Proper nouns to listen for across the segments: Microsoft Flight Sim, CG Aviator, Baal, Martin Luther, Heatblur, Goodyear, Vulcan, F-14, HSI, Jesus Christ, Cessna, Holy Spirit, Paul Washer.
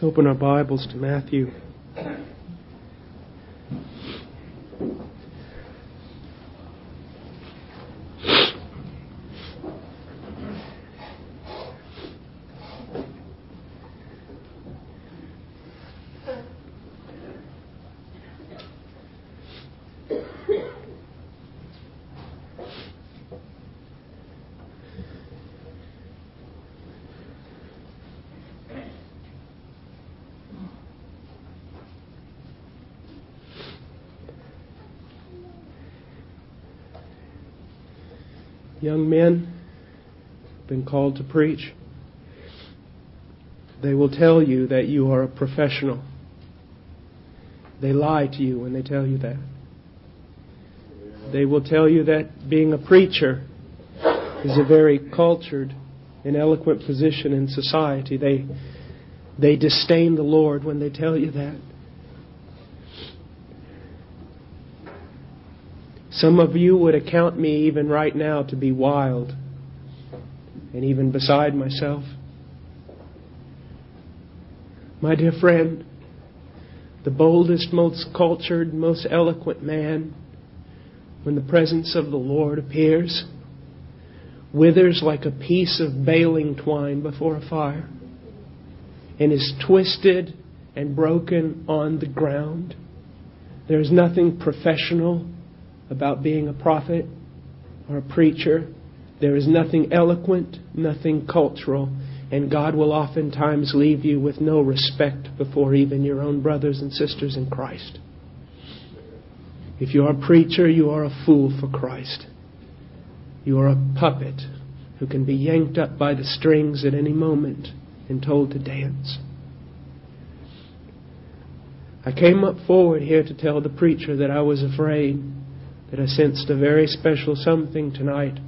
Let's open our Bibles to Matthew. Young men have been called to preach. They will tell you that you are a professional. They lie to you when they tell you that. They will tell you that being a preacher is a very cultured and eloquent position in society. They disdain the Lord when they tell you that. Some of you would account me even right now to be wild and even beside myself. My dear friend, the boldest, most cultured, most eloquent man, when the presence of the Lord appears, withers like a piece of baling twine before a fire and is twisted and broken on the ground. There is nothing professional about being a prophet or a preacher. There is nothing eloquent, nothing cultural, and God will oftentimes leave you with no respect before even your own brothers and sisters in Christ. If you are a preacher, you are a fool for Christ. You are a puppet who can be yanked up by the strings at any moment and told to dance. I came up forward here to tell the preacher that I was afraid, that I sensed a very special something tonight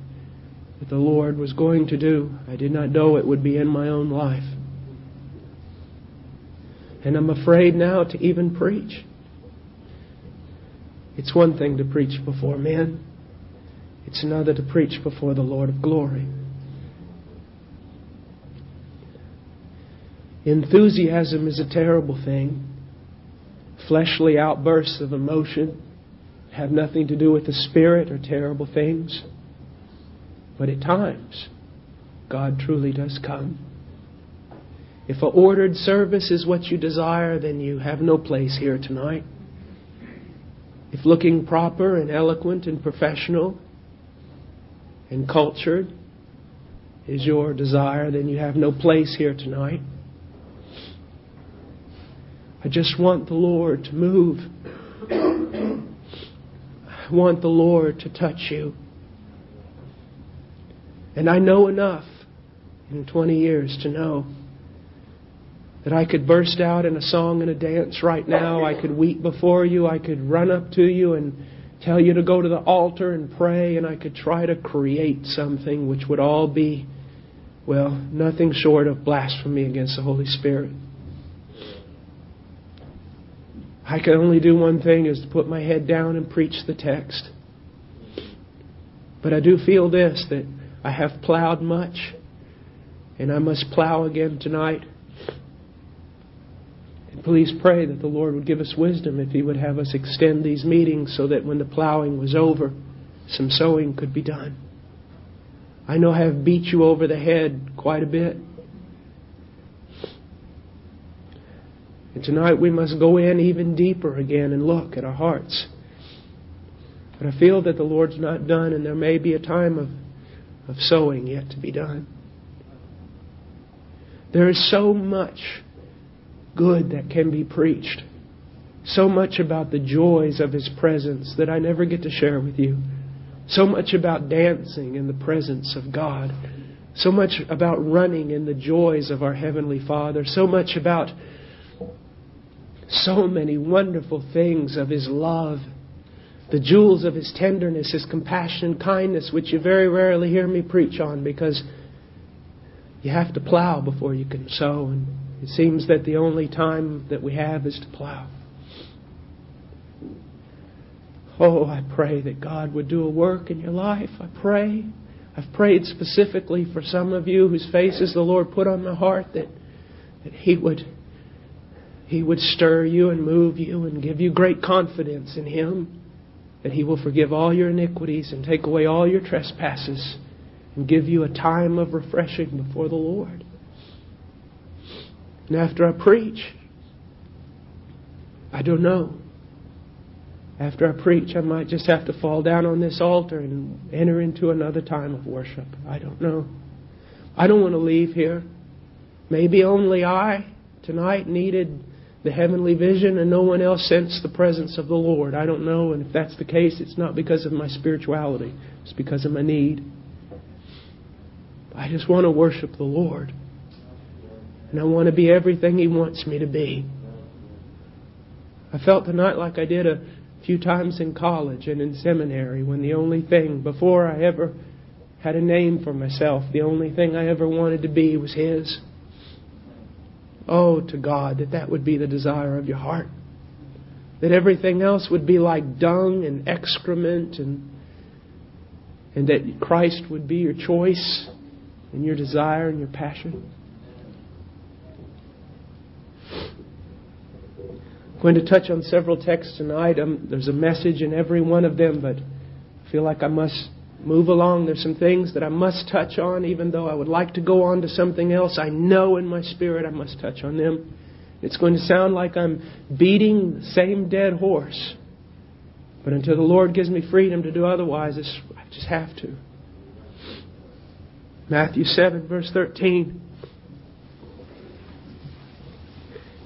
that the Lord was going to do. I did not know it would be in my own life. And I'm afraid now to even preach. It's one thing to preach before men. It's another to preach before the Lord of glory. Enthusiasm is a terrible thing. Fleshly outbursts of emotion have nothing to do with the Spirit or terrible things. But at times, God truly does come. If an ordered service is what you desire, then you have no place here tonight. If looking proper and eloquent and professional and cultured is your desire, then you have no place here tonight. I just want the Lord to move. I want the Lord to touch you. And I know enough in 20 years to know that I could burst out in a song and a dance right now. I could weep before you. I could run up to you and tell you to go to the altar and pray. And I could try to create something which would all be, well, nothing short of blasphemy against the Holy Spirit. I can only do one thing, is to put my head down and preach the text. But I do feel this, that I have plowed much, and I must plow again tonight. And please pray that the Lord would give us wisdom if He would have us extend these meetings so that when the plowing was over, some sowing could be done. I know I have beat you over the head quite a bit. And tonight we must go in even deeper again and look at our hearts. But I feel that the Lord's not done, and there may be a time of sowing yet to be done. There is so much good that can be preached. So much about the joys of His presence that I never get to share with you. So much about dancing in the presence of God. So much about running in the joys of our Heavenly Father. So much about so many wonderful things of His love, the jewels of His tenderness, His compassion, kindness, which you very rarely hear me preach on because you have to plow before you can sow. And it seems that the only time that we have is to plow. Oh, I pray that God would do a work in your life. I pray. I've prayed specifically for some of you whose faces the Lord put on my heart that He would He would stir you and move you and give you great confidence in Him, that He will forgive all your iniquities and take away all your trespasses and give you a time of refreshing before the Lord. And after I preach, I don't know. After I preach, I might just have to fall down on this altar and enter into another time of worship. I don't know. I don't want to leave here. Maybe only I tonight needed the heavenly vision and no one else sensed the presence of the Lord. I don't know. And if that's the case, it's not because of my spirituality. It's because of my need. I just want to worship the Lord. And I want to be everything He wants me to be. I felt tonight like I did a few times in college and in seminary, when the only thing, before I ever had a name for myself, the only thing I ever wanted to be was His. Oh, to God, that would be the desire of your heart. That everything else would be like dung and excrement, and that Christ would be your choice and your desire and your passion. I'm going to touch on several texts tonight. There's a message in every one of them, but I feel like I must move along. There's some things that I must touch on, even though I would like to go on to something else. I know in my spirit I must touch on them. It's going to sound like I'm beating the same dead horse, but until the Lord gives me freedom to do otherwise, I just have to. Matthew 7, verse 13.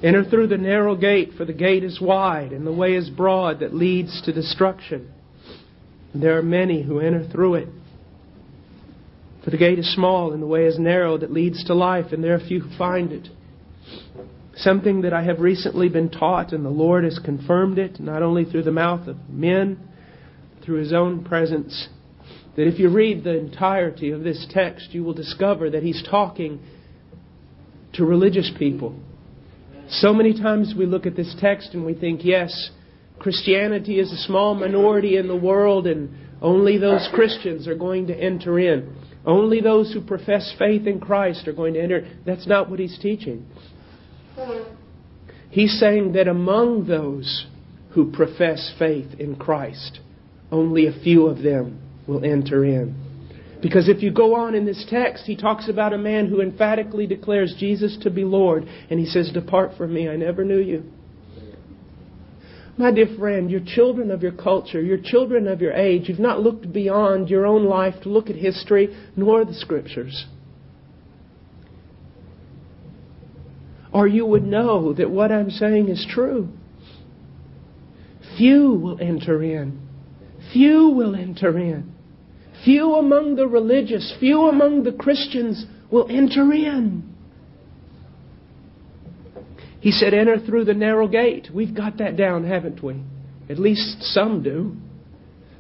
Enter through the narrow gate, for the gate is wide, and the way is broad that leads to destruction. And there are many who enter through it. For the gate is small, and the way is narrow that leads to life, and there are few who find it. Something that I have recently been taught, and the Lord has confirmed it, not only through the mouth of men, but through His own presence, that if you read the entirety of this text, you will discover that He's talking to religious people. So many times we look at this text and we think, yes, Christianity is a small minority in the world and only those Christians are going to enter in. Only those who profess faith in Christ are going to enter. That's not what He's teaching. He's saying that among those who profess faith in Christ, only a few of them will enter in. Because if you go on in this text, he talks about a man who emphatically declares Jesus to be Lord. And he says, "Depart from me, I never knew you." My dear friend, you're children of your culture, you're children of your age. You've not looked beyond your own life to look at history, nor the Scriptures. Or you would know that what I'm saying is true. Few will enter in. Few will enter in. Few among the religious, few among the Christians will enter in. He said, "Enter through the narrow gate." We've got that down, haven't we? At least some do.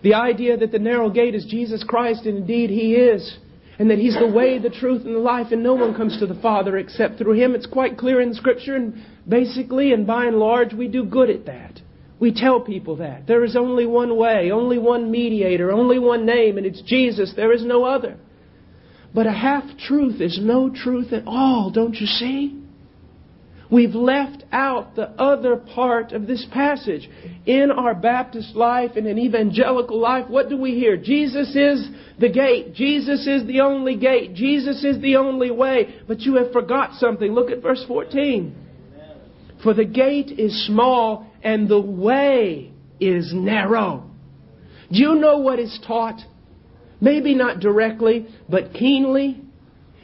The idea that the narrow gate is Jesus Christ, and indeed He is, and that He's the way, the truth, and the life, and no one comes to the Father except through Him. It's quite clear in Scripture, and basically and by and large we do good at that. We tell people that. There is only one way, only one mediator, only one name, and it's Jesus. There is no other. But a half-truth is no truth at all, don't you see? We've left out the other part of this passage. In our Baptist life and in evangelical life, what do we hear? Jesus is the gate. Jesus is the only gate. Jesus is the only way. But you have forgot something. Look at verse 14. For the gate is small and the way is narrow. Do you know what is taught? Maybe not directly, but keenly,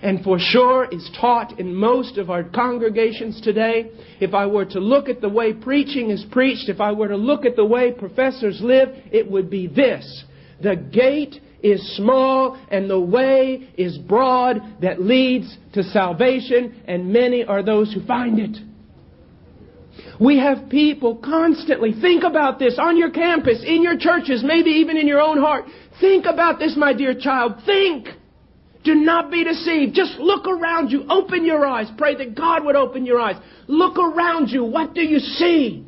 and for sure is taught in most of our congregations today. If I were to look at the way preaching is preached, if I were to look at the way professors live, it would be this. The gate is small and the way is broad that leads to salvation, and many are those who find it. We have people constantly, think about this on your campus, in your churches, maybe even in your own heart. Think about this, my dear child. Think. Do not be deceived. Just look around you. Open your eyes. Pray that God would open your eyes. Look around you. What do you see?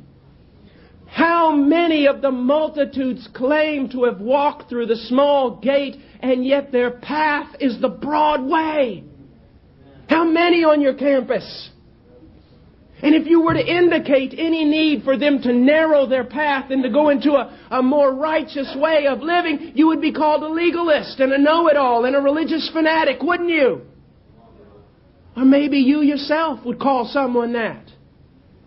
How many of the multitudes claim to have walked through the small gate, and yet their path is the broad way? How many on your campus? And if you were to indicate any need for them to narrow their path and to go into a more righteous way of living, you would be called a legalist and a know-it-all and a religious fanatic, wouldn't you? Or maybe you yourself would call someone that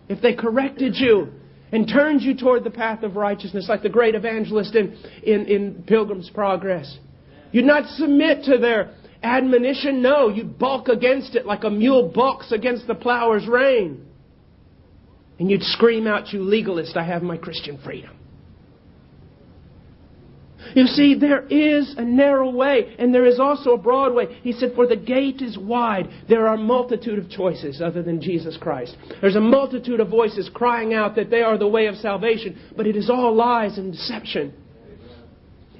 if they corrected you and turned you toward the path of righteousness, like the great evangelist in Pilgrim's Progress. You'd not submit to their admonition. No, you'd balk against it like a mule balks against the plower's rein. And you'd scream out, "You legalist, I have my Christian freedom." You see, there is a narrow way, and there is also a broad way. He said, "For the gate is wide." There are a multitude of choices other than Jesus Christ. There's a multitude of voices crying out that they are the way of salvation, but it is all lies and deception.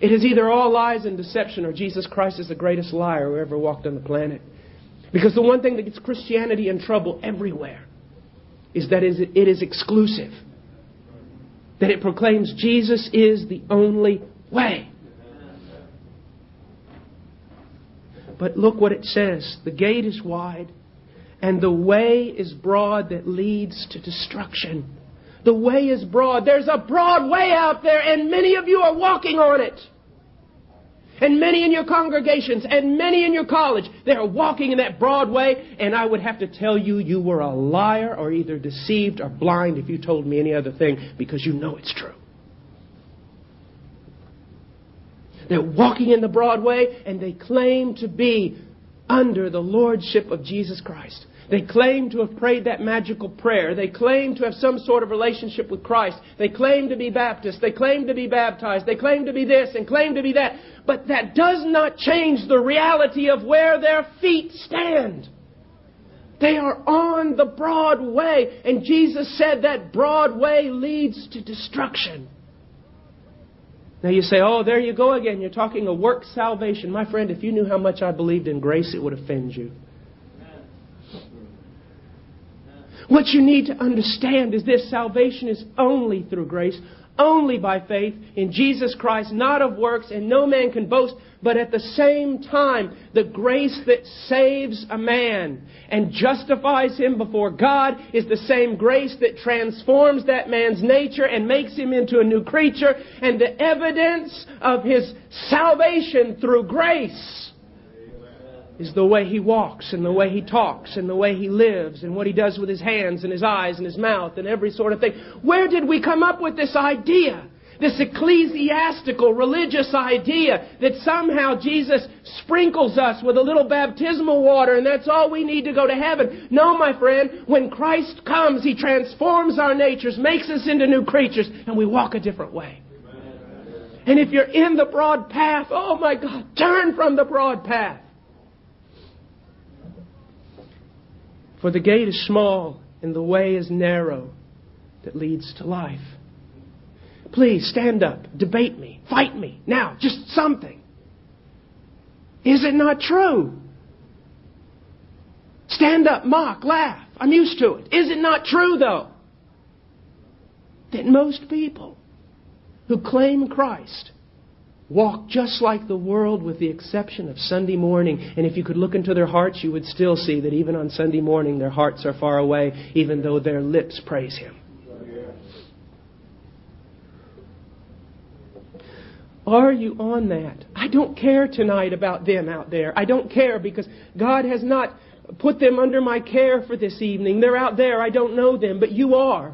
It is either all lies and deception, or Jesus Christ is the greatest liar who ever walked on the planet. Because the one thing that gets Christianity in trouble everywhere is that it is exclusive. That it proclaims Jesus is the only way. But look what it says. The gate is wide and the way is broad that leads to destruction. The way is broad. There's a broad way out there, and many of you are walking on it. And many in your congregations and many in your college, they are walking in that broad way. And I would have to tell you, you were a liar or either deceived or blind if you told me any other thing, because you know it's true. They're walking in the broad way, and they claim to be under the lordship of Jesus Christ. They claim to have prayed that magical prayer. They claim to have some sort of relationship with Christ. They claim to be Baptist. They claim to be baptized. They claim to be this and claim to be that. But that does not change the reality of where their feet stand. They are on the broad way. And Jesus said that broad way leads to destruction. Now you say, "Oh, there you go again. You're talking of works salvation." My friend, if you knew how much I believed in grace, it would offend you. What you need to understand is this: salvation is only through grace, only by faith in Jesus Christ, not of works, and no man can boast. But at the same time, the grace that saves a man and justifies him before God is the same grace that transforms that man's nature and makes him into a new creature. And the evidence of his salvation through grace is the way he walks and the way he talks and the way he lives and what he does with his hands and his eyes and his mouth and every sort of thing. Where did we come up with this idea? This ecclesiastical, religious idea that somehow Jesus sprinkles us with a little baptismal water and that's all we need to go to heaven. No, my friend, when Christ comes, He transforms our natures, makes us into new creatures, and we walk a different way. And if you're in the broad path, oh my God, turn from the broad path. For the gate is small and the way is narrow that leads to life. Please stand up, debate me, fight me now, just something. Is it not true? Stand up, mock, laugh. I'm used to it. Is it not true, though, that most people who claim Christ walk just like the world, with the exception of Sunday morning? And if you could look into their hearts, you would still see that even on Sunday morning, their hearts are far away, even though their lips praise Him. Are you on that? I don't care tonight about them out there. I don't care, because God has not put them under my care for this evening. They're out there. I don't know them, but you are.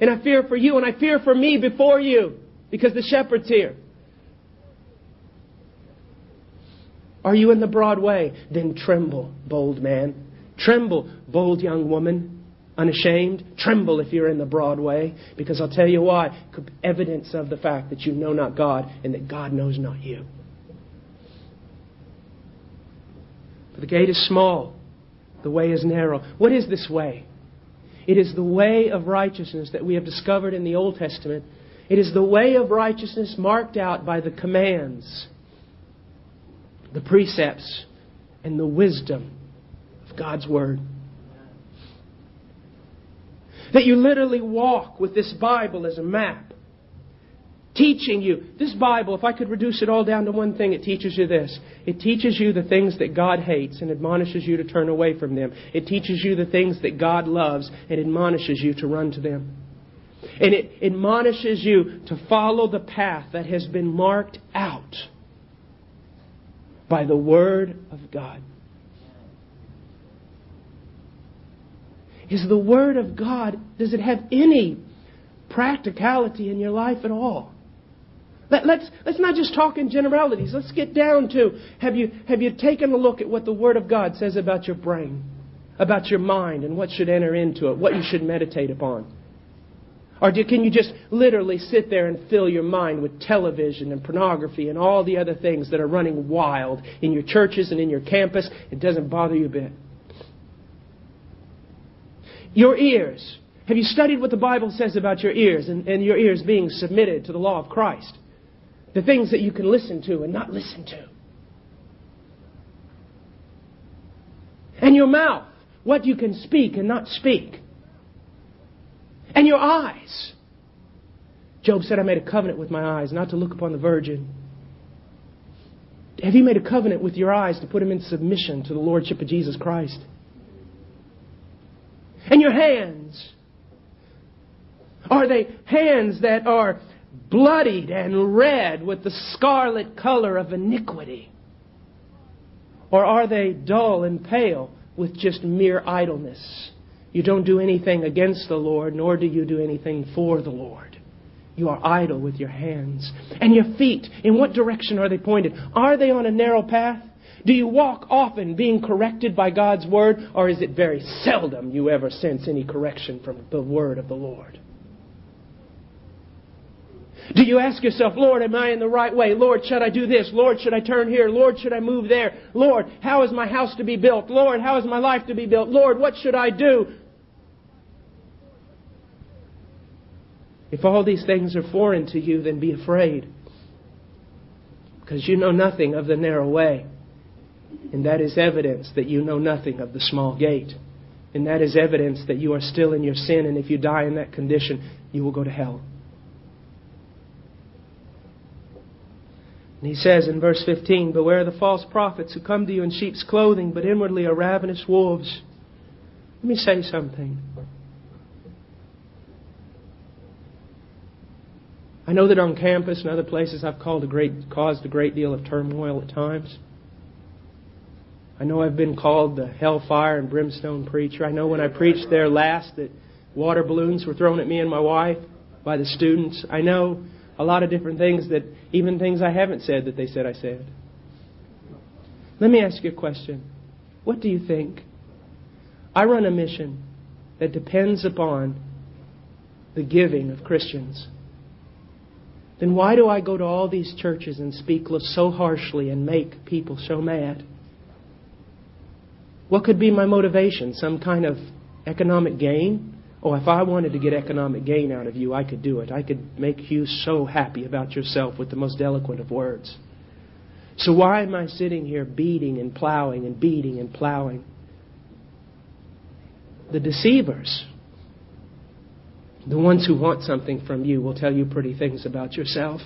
And I fear for you, and I fear for me before you, because the shepherd's here. Are you in the broad way? Then tremble, bold man. Tremble, bold young woman. Unashamed, tremble if you're in the broad way, because I'll tell you why. Evidence of the fact that you know not God and that God knows not you. For the gate is small, the way is narrow. What is this way? It is the way of righteousness that we have discovered in the Old Testament. It is the way of righteousness marked out by the commands, the precepts, and the wisdom of God's Word. That you literally walk with this Bible as a map. teaching you. This Bible, if I could reduce it all down to one thing, it teaches you this. It teaches you the things that God hates and admonishes you to turn away from them. It teaches you the things that God loves and admonishes you to run to them. And it admonishes you to follow the path that has been marked out by the Word of God. Is the Word of God, does it have any practicality in your life at all? Let's not just talk in generalities. Let's get down to, have you taken a look at what the Word of God says about your brain, about your mind, and what should enter into it, what you should meditate upon? Or can you just literally sit there and fill your mind with television and pornography and all the other things that are running wild in your churches and in your campus? It doesn't bother you a bit. Your ears. Have you studied what the Bible says about your ears and your ears being submitted to the law of Christ? The things that you can listen to and not listen to. And your mouth. What you can speak and not speak. And your eyes. Job said, I made a covenant with my eyes not to look upon the virgin. Have you made a covenant with your eyes to put them in submission to the Lordship of Jesus Christ? And your hands. Are they hands that are bloodied and red with the scarlet color of iniquity? Or are they dull and pale with just mere idleness? You don't do anything against the Lord, nor do you do anything for the Lord. You are idle with your hands. And your feet, in what direction are they pointed? Are they on a narrow path? Do you walk often being corrected by God's Word, or is it very seldom you ever sense any correction from the Word of the Lord? Do you ask yourself, Lord, am I in the right way? Lord, should I do this? Lord, should I turn here? Lord, should I move there? Lord, how is my house to be built? Lord, how is my life to be built? Lord, what should I do? If all these things are foreign to you, then be afraid, because you know nothing of the narrow way. And that is evidence that you know nothing of the small gate. And that is evidence that you are still in your sin. And if you die in that condition, you will go to hell. And he says in verse 15, beware the false prophets who come to you in sheep's clothing, but inwardly are ravenous wolves. Let me say something. I know that on campus and other places I've caused a great deal of turmoil at times. I know I've been called the hellfire and brimstone preacher. I know when I preached there last that water balloons were thrown at me and my wife by the students. I know a lot of different things, that even things I haven't said that they said I said. Let me ask you a question. What do you think? I run a mission that depends upon the giving of Christians. Then why do I go to all these churches and speak so harshly and make people so mad? What could be my motivation? Some kind of economic gain? Oh, if I wanted to get economic gain out of you, I could do it. I could make you so happy about yourself with the most eloquent of words. So why am I sitting here beating and plowing and beating and plowing? The deceivers, the ones who want something from you, will tell you pretty things about yourself.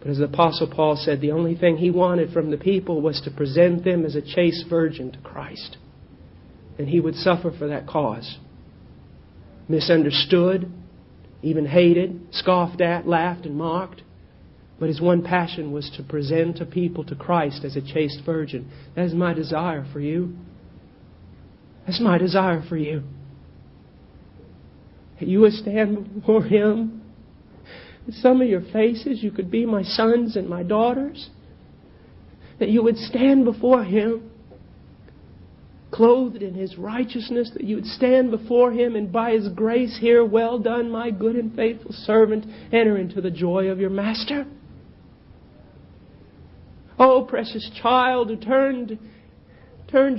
But as the Apostle Paul said, the only thing he wanted from the people was to present them as a chaste virgin to Christ. And he would suffer for that cause. Misunderstood, even hated, scoffed at, laughed and mocked. But his one passion was to present a people to Christ as a chaste virgin. That is my desire for you. That's my desire for you. That you would stand before Him. Some of your faces, you could be my sons and my daughters. That you would stand before Him clothed in His righteousness. That you would stand before Him and by His grace hear, well done, my good and faithful servant. Enter into the joy of your Master. Oh, precious child who turned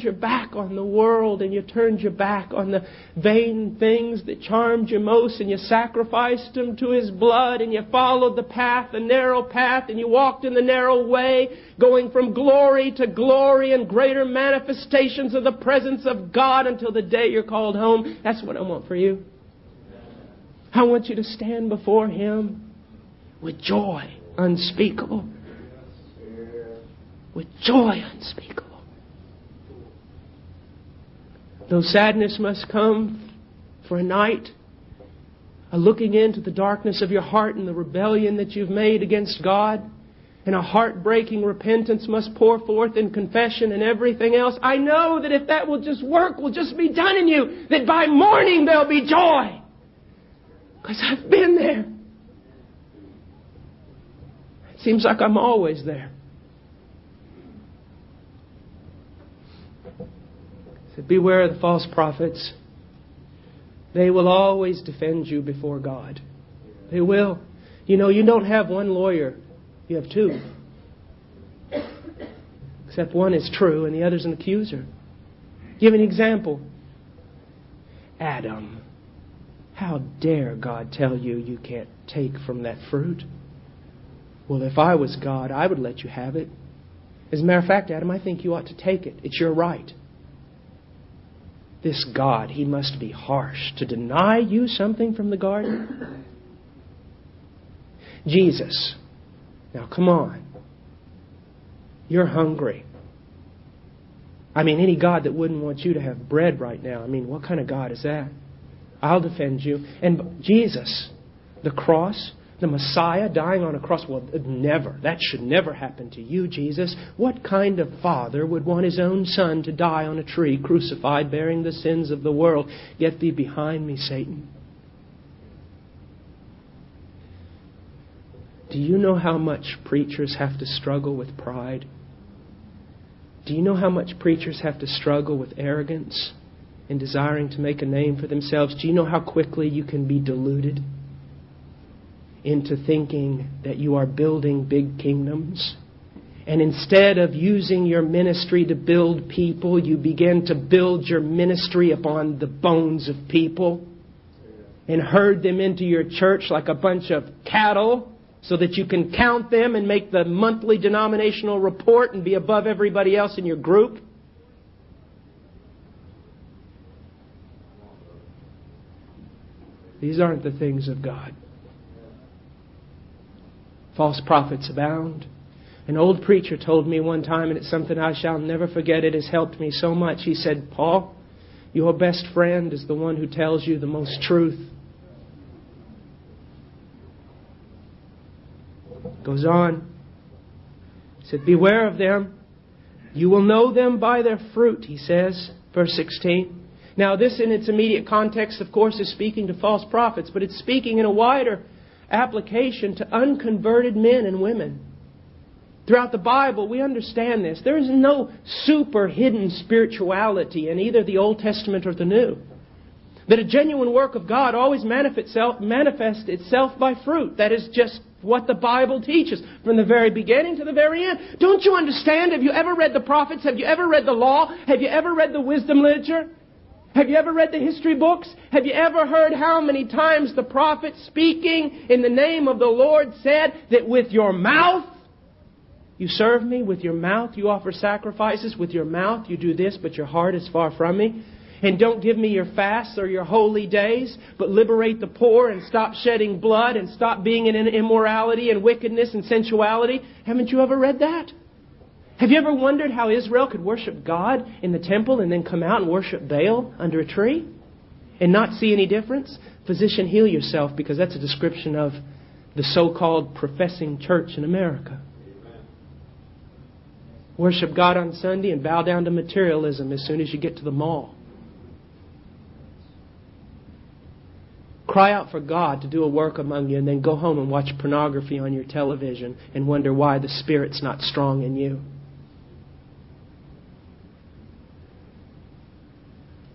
your back on the world, and you turned your back on the vain things that charmed you most, and you sacrificed them to His blood, and you followed the path, the narrow path, and you walked in the narrow way, going from glory to glory and greater manifestations of the presence of God until the day you're called home. That's what I want for you. I want you to stand before Him with joy unspeakable. With joy unspeakable. Though sadness must come for a night, a looking into the darkness of your heart and the rebellion that you've made against God, and a heartbreaking repentance must pour forth in confession and everything else. I know that if that will just work, will just be done in you, that by morning there'll be joy. Because I've been there. It seems like I'm always there. So beware of the false prophets. They will always defend you before God. They will. You know, you don't have one lawyer. You have two. Except one is true and the other's an accuser. Give an example. Adam, how dare God tell you you can't take from that fruit? Well, if I was God, I would let you have it. As a matter of fact, Adam, I think you ought to take it. It's your right. This God, He must be harsh to deny you something from the garden. Jesus, now come on. You're hungry. I mean, any God that wouldn't want you to have bread right now, I mean, what kind of God is that? I'll defend you. And Jesus, the cross, the Messiah dying on a cross, well, never. That should never happen to you, Jesus. What kind of father would want his own son to die on a tree, crucified, bearing the sins of the world? Get thee behind me, Satan. Do you know how much preachers have to struggle with pride? Do you know how much preachers have to struggle with arrogance and desiring to make a name for themselves? Do you know how quickly you can be deluded into thinking that you are building big kingdoms? And instead of using your ministry to build people, you begin to build your ministry upon the bones of people and herd them into your church like a bunch of cattle so that you can count them and make the monthly denominational report and be above everybody else in your group. These aren't the things of God. False prophets abound. An old preacher told me one time, and it's something I shall never forget. It has helped me so much. He said, Paul, your best friend is the one who tells you the most truth. Goes on. He said, beware of them. You will know them by their fruit, he says. Verse 16. Now this in its immediate context, of course, is speaking to false prophets, but it's speaking in a wider application to unconverted men and women. Throughout the Bible, we understand this. There is no super hidden spirituality in either the Old Testament or the New. That a genuine work of God always manifests itself by fruit. That is just what the Bible teaches from the very beginning to the very end. Don't you understand? Have you ever read the prophets? Have you ever read the law? Have you ever read the wisdom literature? Have you ever read the history books? Have you ever heard how many times the prophet speaking in the name of the Lord said that with your mouth you serve me, with your mouth you offer sacrifices, with your mouth you do this, but your heart is far from me. And don't give me your fasts or your holy days, but liberate the poor and stop shedding blood and stop being in immorality and wickedness and sensuality. Haven't you ever read that? Have you ever wondered how Israel could worship God in the temple and then come out and worship Baal under a tree and not see any difference? Physician, heal yourself, because that's a description of the so-called professing church in America. Amen. Worship God on Sunday and bow down to materialism as soon as you get to the mall. Cry out for God to do a work among you and then go home and watch pornography on your television and wonder why the Spirit's not strong in you.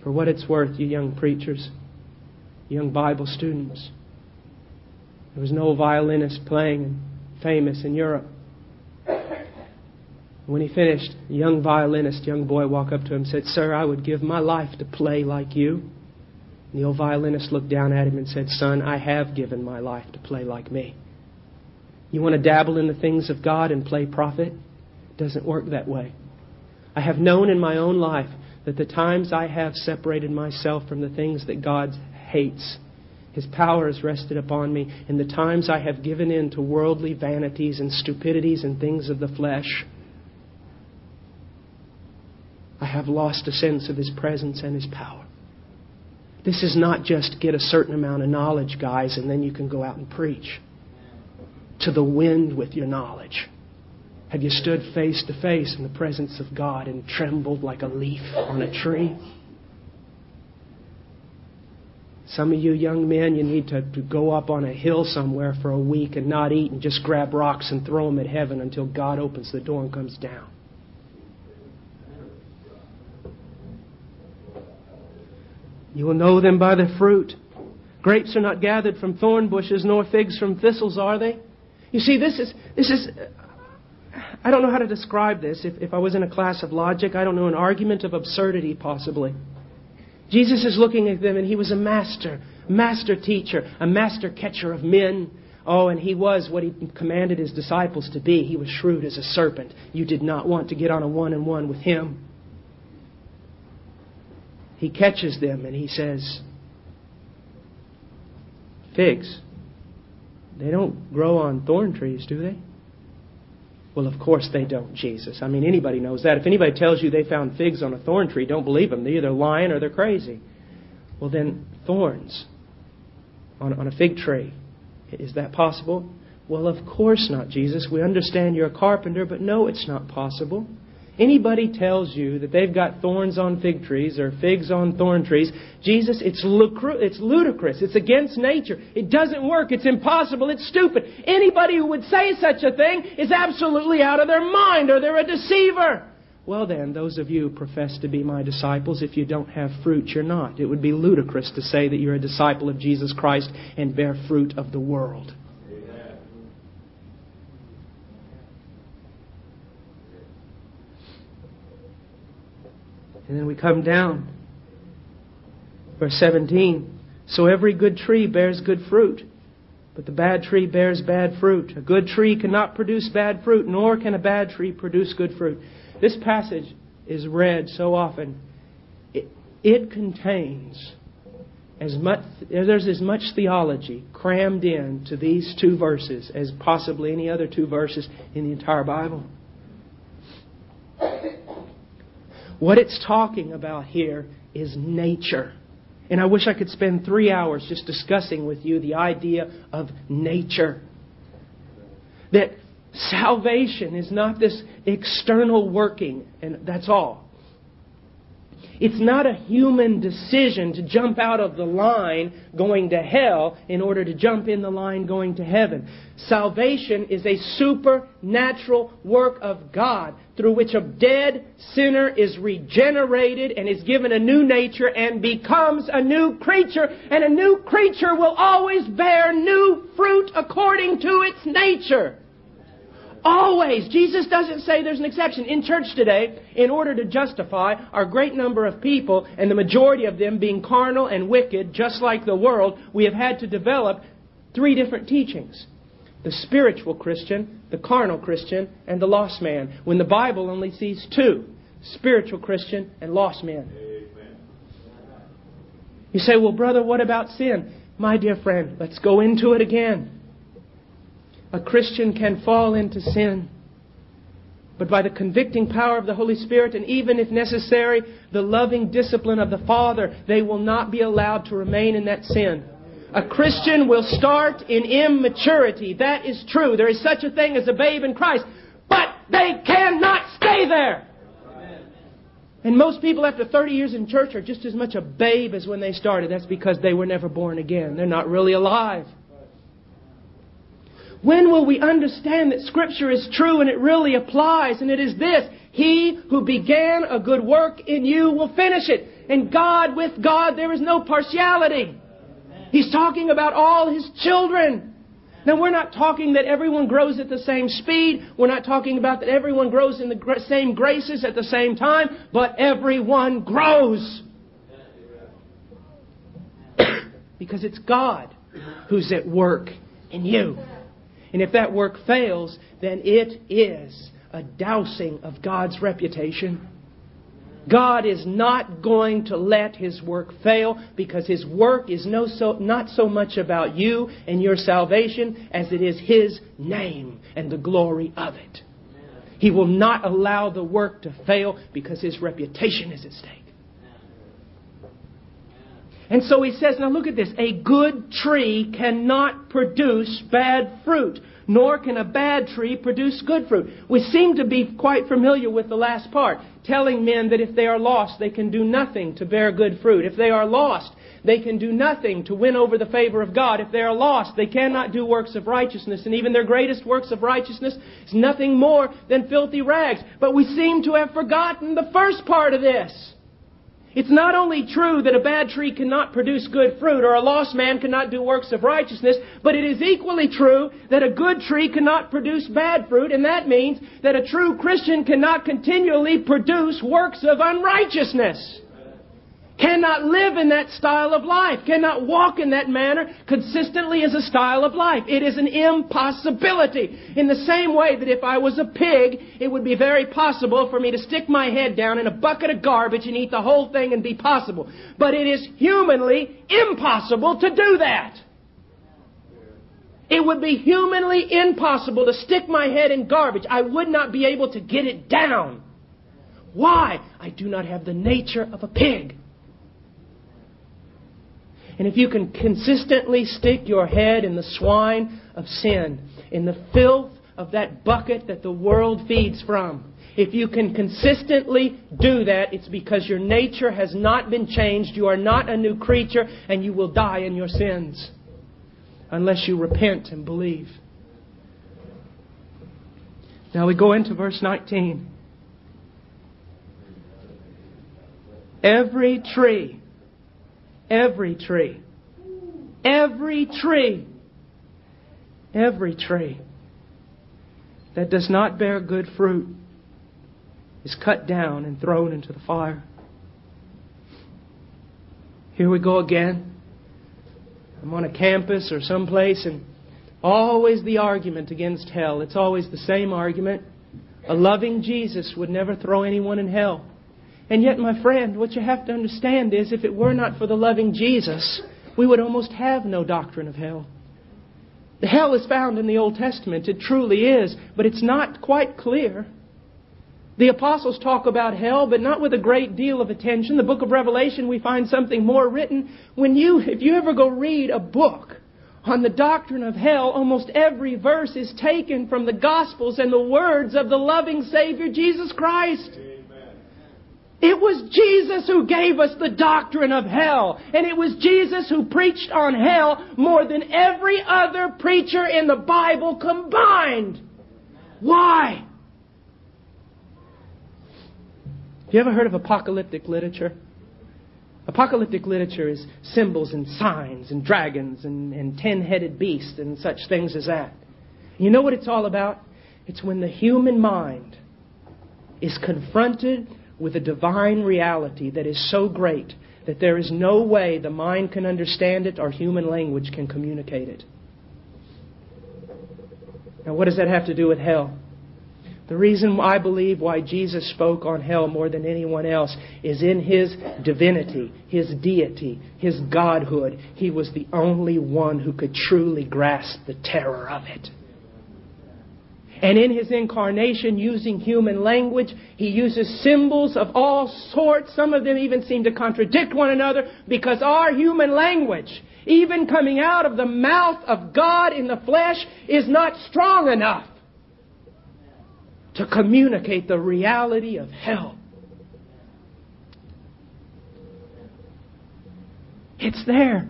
For what it's worth, you young preachers, young Bible students, there was no violinist playing and famous in Europe. When he finished, a young violinist, young boy, walked up to him and said, Sir, I would give my life to play like you. And the old violinist looked down at him and said, Son, I have given my life to play like me. You want to dabble in the things of God and play prophet? It doesn't work that way. I have known in my own life that the times I have separated myself from the things that God hates His power has rested upon me in the times I have given in to worldly vanities and stupidities and things of the flesh. I have lost a sense of His presence and His power. This is not just get a certain amount of knowledge, guys, and then you can go out and preach to the wind with your knowledge. Have you stood face to face in the presence of God and trembled like a leaf on a tree? Some of you young men, you need to go up on a hill somewhere for a week and not eat and just grab rocks and throw them at heaven until God opens the door and comes down. You will know them by their fruit. Grapes are not gathered from thorn bushes, nor figs from thistles, are they? You see, this is. I don't know how to describe this. If I was in a class of logic, I don't know, an argument of absurdity, possibly. Jesus is looking at them, and He was a master teacher, a master catcher of men. Oh, and He was what He commanded His disciples to be. He was shrewd as a serpent. You did not want to get on a one-on-one with Him. He catches them, and He says, figs, they don't grow on thorn trees, do they? Well, of course they don't, Jesus. I mean, anybody knows that. If anybody tells you they found figs on a thorn tree, don't believe them. They're either lying or they're crazy. Well, then, thorns on a fig tree. Is that possible? Well, of course not, Jesus. We understand you're a carpenter, but no, it's not possible. Anybody tells you that they've got thorns on fig trees or figs on thorn trees, Jesus, it's ludicrous. It's against nature. It doesn't work. It's impossible. It's stupid. Anybody who would say such a thing is absolutely out of their mind, or they're a deceiver. Well then, those of you who profess to be my disciples, if you don't have fruit, you're not. It would be ludicrous to say that you're a disciple of Jesus Christ and bear fruit of the world. And then we come down. Verse 17. So every good tree bears good fruit, but the bad tree bears bad fruit. A good tree cannot produce bad fruit, nor can a bad tree produce good fruit. This passage is read so often. It contains there's as much theology crammed into these two verses as possibly any other two verses in the entire Bible. What it's talking about here is nature. And I wish I could spend 3 hours just discussing with you the idea of nature. That salvation is not this external working, and that's all. It's not a human decision to jump out of the line going to hell in order to jump in the line going to heaven. Salvation is a supernatural work of God through which a dead sinner is regenerated and is given a new nature and becomes a new creature. And a new creature will always bear new fruit according to its nature. Always. Jesus doesn't say there's an exception. In church today, in order to justify our great number of people and the majority of them being carnal and wicked, just like the world, we have had to develop 3 different teachings. The spiritual Christian, the carnal Christian, and the lost man. When the Bible only sees 2, spiritual Christian and lost man. Amen. You say, well, brother, what about sin? My dear friend, let's go into it again. A Christian can fall into sin, but by the convicting power of the Holy Spirit, and even if necessary, the loving discipline of the Father, they will not be allowed to remain in that sin. A Christian will start in immaturity. That is true. There is such a thing as a babe in Christ, but they cannot stay there. And most people after 30 years in church are just as much a babe as when they started. That's because they were never born again. They're not really alive. When will we understand that Scripture is true and it really applies? And it is this: He who began a good work in you will finish it. And God, with God, there is no partiality. He's talking about all His children. Now, we're not talking that everyone grows at the same speed. We're not talking about that everyone grows in the same graces at the same time. But everyone grows. Because it's God who's at work in you. And if that work fails, then it is a dousing of God's reputation. God is not going to let His work fail, because His work is not so much about you and your salvation as it is His name and the glory of it. He will not allow the work to fail because His reputation is at stake. And so he says, now look at this, a good tree cannot produce bad fruit, nor can a bad tree produce good fruit. We seem to be quite familiar with the last part, telling men that if they are lost, they can do nothing to bear good fruit. If they are lost, they can do nothing to win over the favor of God. If they are lost, they cannot do works of righteousness, and even their greatest works of righteousness is nothing more than filthy rags. But we seem to have forgotten the first part of this. It's not only true that a bad tree cannot produce good fruit or a lost man cannot do works of righteousness, but it is equally true that a good tree cannot produce bad fruit, and that means that a true Christian cannot continually produce works of unrighteousness. Cannot live in that style of life, cannot walk in that manner consistently as a style of life. It is an impossibility. In the same way that if I was a pig, it would be very possible for me to stick my head down in a bucket of garbage and eat the whole thing and be possible. But it is humanly impossible to do that. It would be humanly impossible to stick my head in garbage. I would not be able to get it down. Why? I do not have the nature of a pig. And if you can consistently stick your head in the swine of sin, in the filth of that bucket that the world feeds from, if you can consistently do that, it's because your nature has not been changed. You are not a new creature, and you will die in your sins unless you repent and believe. Now we go into verse 19. Every tree that does not bear good fruit is cut down and thrown into the fire. Here we go again. I'm on a campus or someplace, and always the argument against hell. It's always the same argument. A loving Jesus would never throw anyone in hell. And yet, my friend, what you have to understand is if it were not for the loving Jesus, we would almost have no doctrine of hell. The hell is found in the Old Testament. It truly is, but it's not quite clear. The apostles talk about hell, but not with a great deal of attention. The book of Revelation, we find something more written. If you ever go read a book on the doctrine of hell, almost every verse is taken from the Gospels and the words of the loving Savior, Jesus Christ. It was Jesus who gave us the doctrine of hell. And it was Jesus who preached on hell more than every other preacher in the Bible combined. Why? Have you ever heard of apocalyptic literature? Apocalyptic literature is symbols and signs and dragons and 10-headed beasts and such things as that. You know what it's all about? It's when the human mind is confronted with a divine reality that is so great that there is no way the mind can understand it or human language can communicate it. Now, what does that have to do with hell? The reason I believe why Jesus spoke on hell more than anyone else is in His divinity, His deity, His godhood. He was the only one who could truly grasp the terror of it. And in His incarnation, using human language, He uses symbols of all sorts. Some of them even seem to contradict one another, because our human language, even coming out of the mouth of God in the flesh, is not strong enough to communicate the reality of hell. It's there.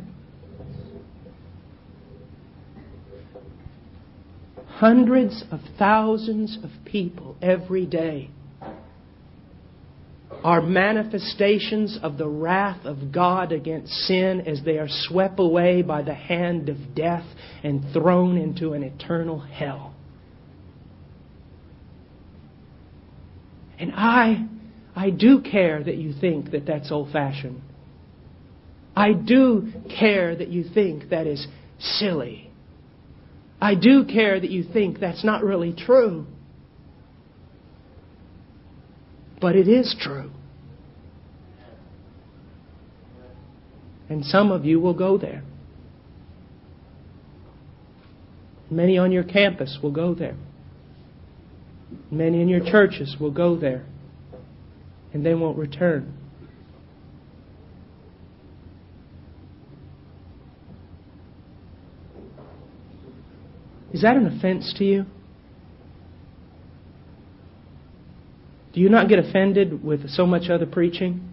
Hundreds of thousands of people every day are manifestations of the wrath of God against sin as they are swept away by the hand of death and thrown into an eternal hell. And I do care that you think that that's old-fashioned. I do care that you think that is silly. I do care that you think that's not really true. But it is true. And some of you will go there. Many on your campus will go there. Many in your churches will go there. And they won't return. Is that an offense to you? Do you not get offended with so much other preaching?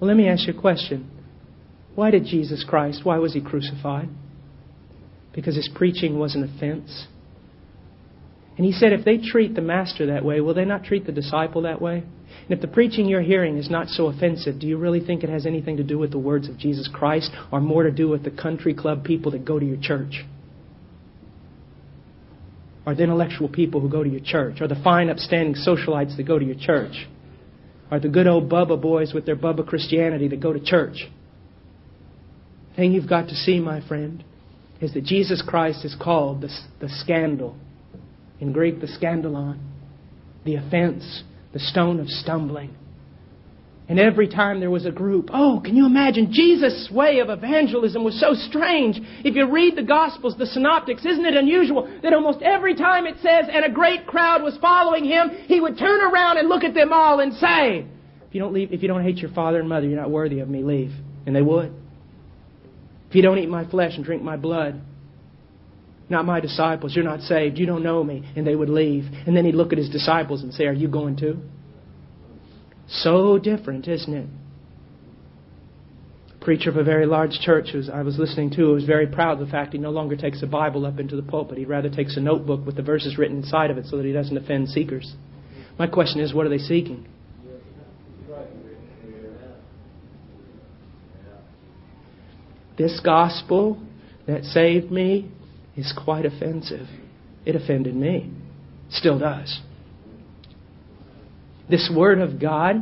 Well, let me ask you a question. Why did Jesus Christ, why was He crucified? Because His preaching was an offense. And He said if they treat the Master that way, will they not treat the disciple that way? And if the preaching you're hearing is not so offensive, do you really think it has anything to do with the words of Jesus Christ or more to do with the country club people that go to your church? Or the intellectual people who go to your church? Or the fine, upstanding socialites that go to your church? Or the good old Bubba boys with their Bubba Christianity that go to church? The thing you've got to see, my friend, is that Jesus Christ is called the scandal. In Greek, the scandalon. The offense. The stone of stumbling. And every time there was a group, oh, can you imagine? Jesus' way of evangelism was so strange. If you read the Gospels, the Synoptics, isn't it unusual that almost every time it says, and a great crowd was following Him, He would turn around and look at them all and say, if you don't hate your father and mother, you're not worthy of Me, leave. And they would. If you don't eat My flesh and drink My blood, not My disciples, you're not saved, you don't know Me. And they would leave. And then He'd look at His disciples and say, are you going too? So different, isn't it? A preacher of a very large church who I was listening to was very proud of the fact he no longer takes a Bible up into the pulpit. He rather takes a notebook with the verses written inside of it so that he doesn't offend seekers. My question is, what are they seeking? This gospel that saved me is quite offensive. It offended me. Still does. This Word of God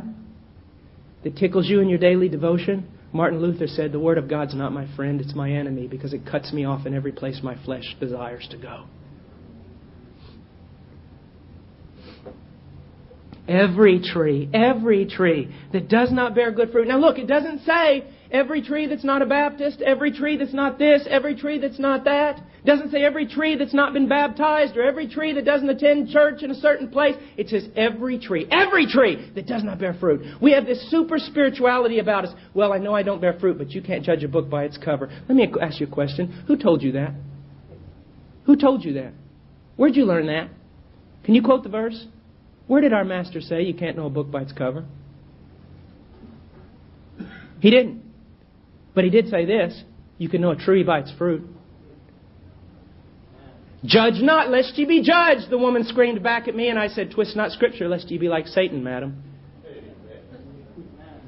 that tickles you in your daily devotion. Martin Luther said, the Word of God's not my friend, it's my enemy, because it cuts me off in every place my flesh desires to go. Every tree that does not bear good fruit. Now look, it doesn't say every tree that's not a Baptist, every tree that's not this, every tree that's not that. It doesn't say every tree that's not been baptized or every tree that doesn't attend church in a certain place. It says every tree that does not bear fruit. We have this super spirituality about us. Well, I know I don't bear fruit, but you can't judge a book by its cover. Let me ask you a question. Who told you that? Who told you that? Where'd you learn that? Can you quote the verse? Where did our Master say you can't know a book by its cover? He didn't. But He did say this, you can know a tree by its fruit. Judge not, lest ye be judged, the woman screamed back at me, and I said, twist not Scripture, lest ye be like Satan, madam.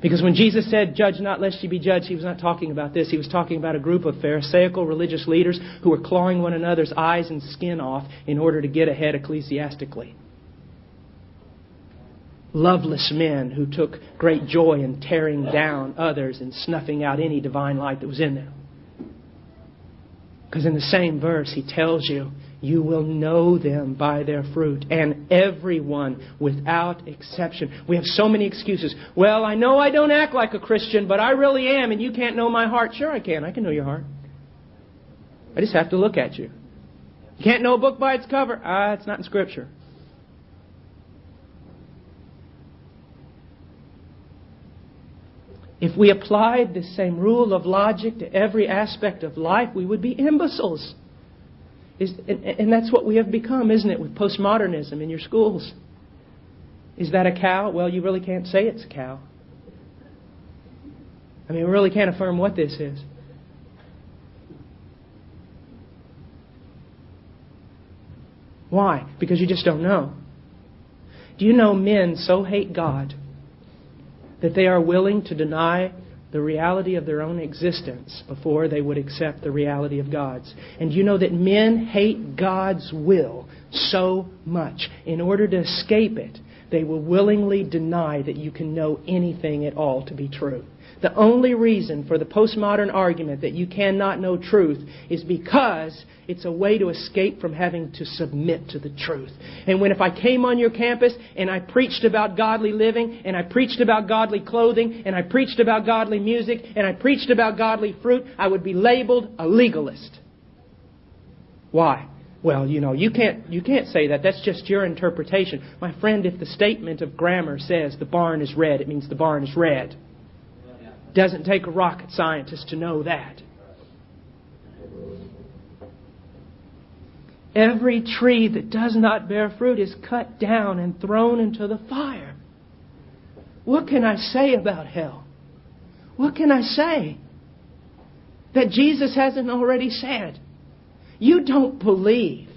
Because when Jesus said, judge not, lest ye be judged, He was not talking about this. He was talking about a group of pharisaical religious leaders who were clawing one another's eyes and skin off in order to get ahead ecclesiastically. Loveless men who took great joy in tearing down others and snuffing out any divine light that was in them. Because in the same verse He tells you, you will know them by their fruit. And everyone without exception. We have so many excuses. Well, I know I don't act like a Christian, but I really am, and you can't know my heart. Sure I can. I can know your heart. I just have to look at you. You can't know a book by its cover. It's not in Scripture. If we applied this same rule of logic to every aspect of life, we would be imbeciles. And that's what we have become, isn't it, with postmodernism in your schools. Is that a cow? Well, you really can't say it's a cow. I mean, we really can't affirm what this is. Why? Because you just don't know. Do you know men so hate God that they are willing to deny the reality of their own existence before they would accept the reality of God's? And you know that men hate God's will so much in order to escape it They will willingly deny that you can know anything at all to be true. The only reason for the postmodern argument that you cannot know truth is because it's a way to escape from having to submit to the truth. And if I came on your campus and I preached about godly living, and I preached about godly clothing, and I preached about godly music, and I preached about godly fruit, I would be labeled a legalist. Why? Well, you can't say that. That's just your interpretation. My friend, if the statement of grammar says the barn is red, it means the barn is red. Doesn't take a rocket scientist to know that. Every tree that does not bear fruit is cut down and thrown into the fire. What can I say about hell? What can I say that Jesus hasn't already said? You don't believe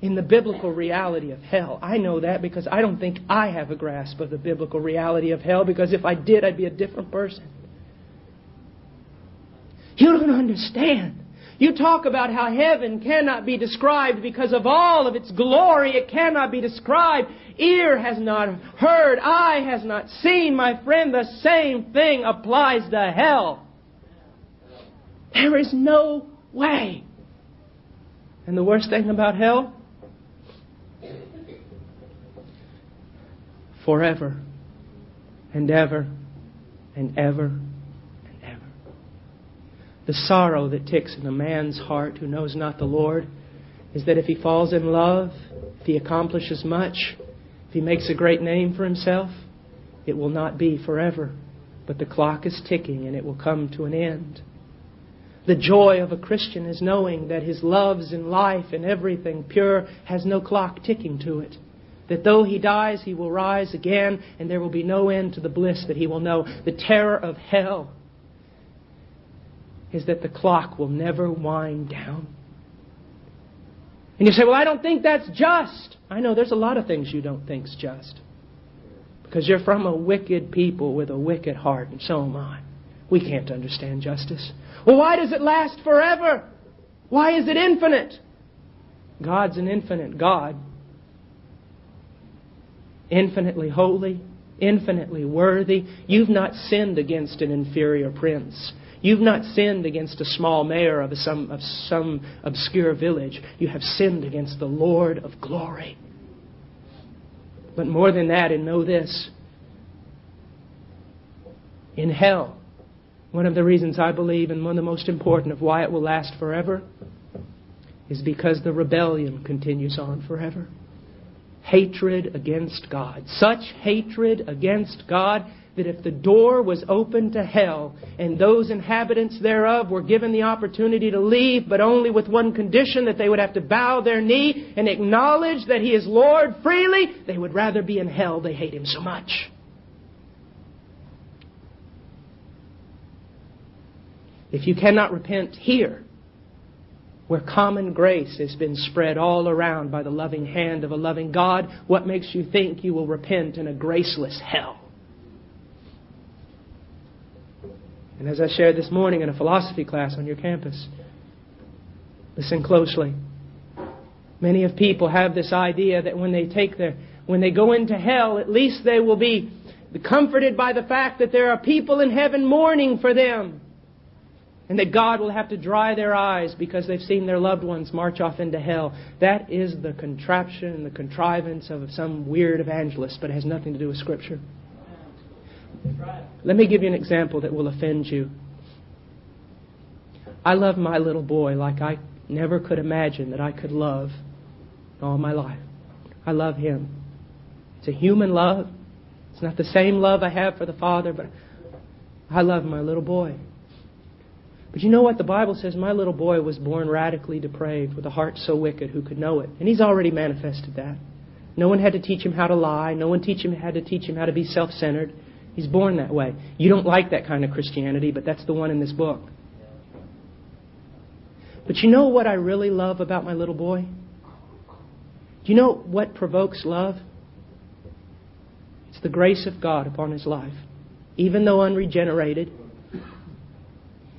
in the biblical reality of hell. I know that because I don't think I have a grasp of the biblical reality of hell, because if I did, I'd be a different person. You don't understand. You talk about how heaven cannot be described because of all of its glory. It cannot be described. Ear has not heard. Eye has not seen. My friend, the same thing applies to hell. There is no way. And the worst thing about hell? Forever and ever and ever and ever. The sorrow that ticks in a man's heart who knows not the Lord is that if he falls in love, if he accomplishes much, if he makes a great name for himself, it will not be forever. But the clock is ticking and it will come to an end. The joy of a Christian is knowing that his loves in life and everything pure has no clock ticking to it. That though he dies, he will rise again, and there will be no end to the bliss that he will know. The terror of hell is that the clock will never wind down. And you say, well, I don't think that's just. I know there's a lot of things you don't think's just. Because you're from a wicked people with a wicked heart, and so am I. We can't understand justice. Well, why does it last forever? Why is it infinite? God's an infinite God. Infinitely holy, infinitely worthy. You've not sinned against an inferior prince. You've not sinned against a small mayor of some obscure village. You have sinned against the Lord of glory. But more than that, and know this, in hell, one of the reasons I believe, and one of the most important of why it will last forever, is because the rebellion continues on forever. Hatred against God. Such hatred against God that if the door was open to hell and those inhabitants thereof were given the opportunity to leave, but only with one condition, that they would have to bow their knee and acknowledge that He is Lord freely, they would rather be in hell. They hate Him so much. If you cannot repent here, where common grace has been spread all around by the loving hand of a loving God, what makes you think you will repent in a graceless hell? And as I shared this morning in a philosophy class on your campus, listen closely. Many of people have this idea that when they go into hell, at least they will be comforted by the fact that there are people in heaven mourning for them. And that God will have to dry their eyes because they've seen their loved ones march off into hell. That is the contraption and the contrivance of some weird evangelist, but it has nothing to do with Scripture. Let me give you an example that will offend you. I love my little boy like I never could imagine that I could love all my life. I love him. It's a human love. It's not the same love I have for the Father, but I love my little boy. But you know what? The Bible says my little boy was born radically depraved with a heart so wicked who could know it. And he's already manifested that. No one had to teach him how to lie. No one had to teach him how to be self-centered. He's born that way. You don't like that kind of Christianity, but that's the one in this book. But you know what I really love about my little boy? Do you know what provokes love? It's the grace of God upon his life. Even though unregenerated,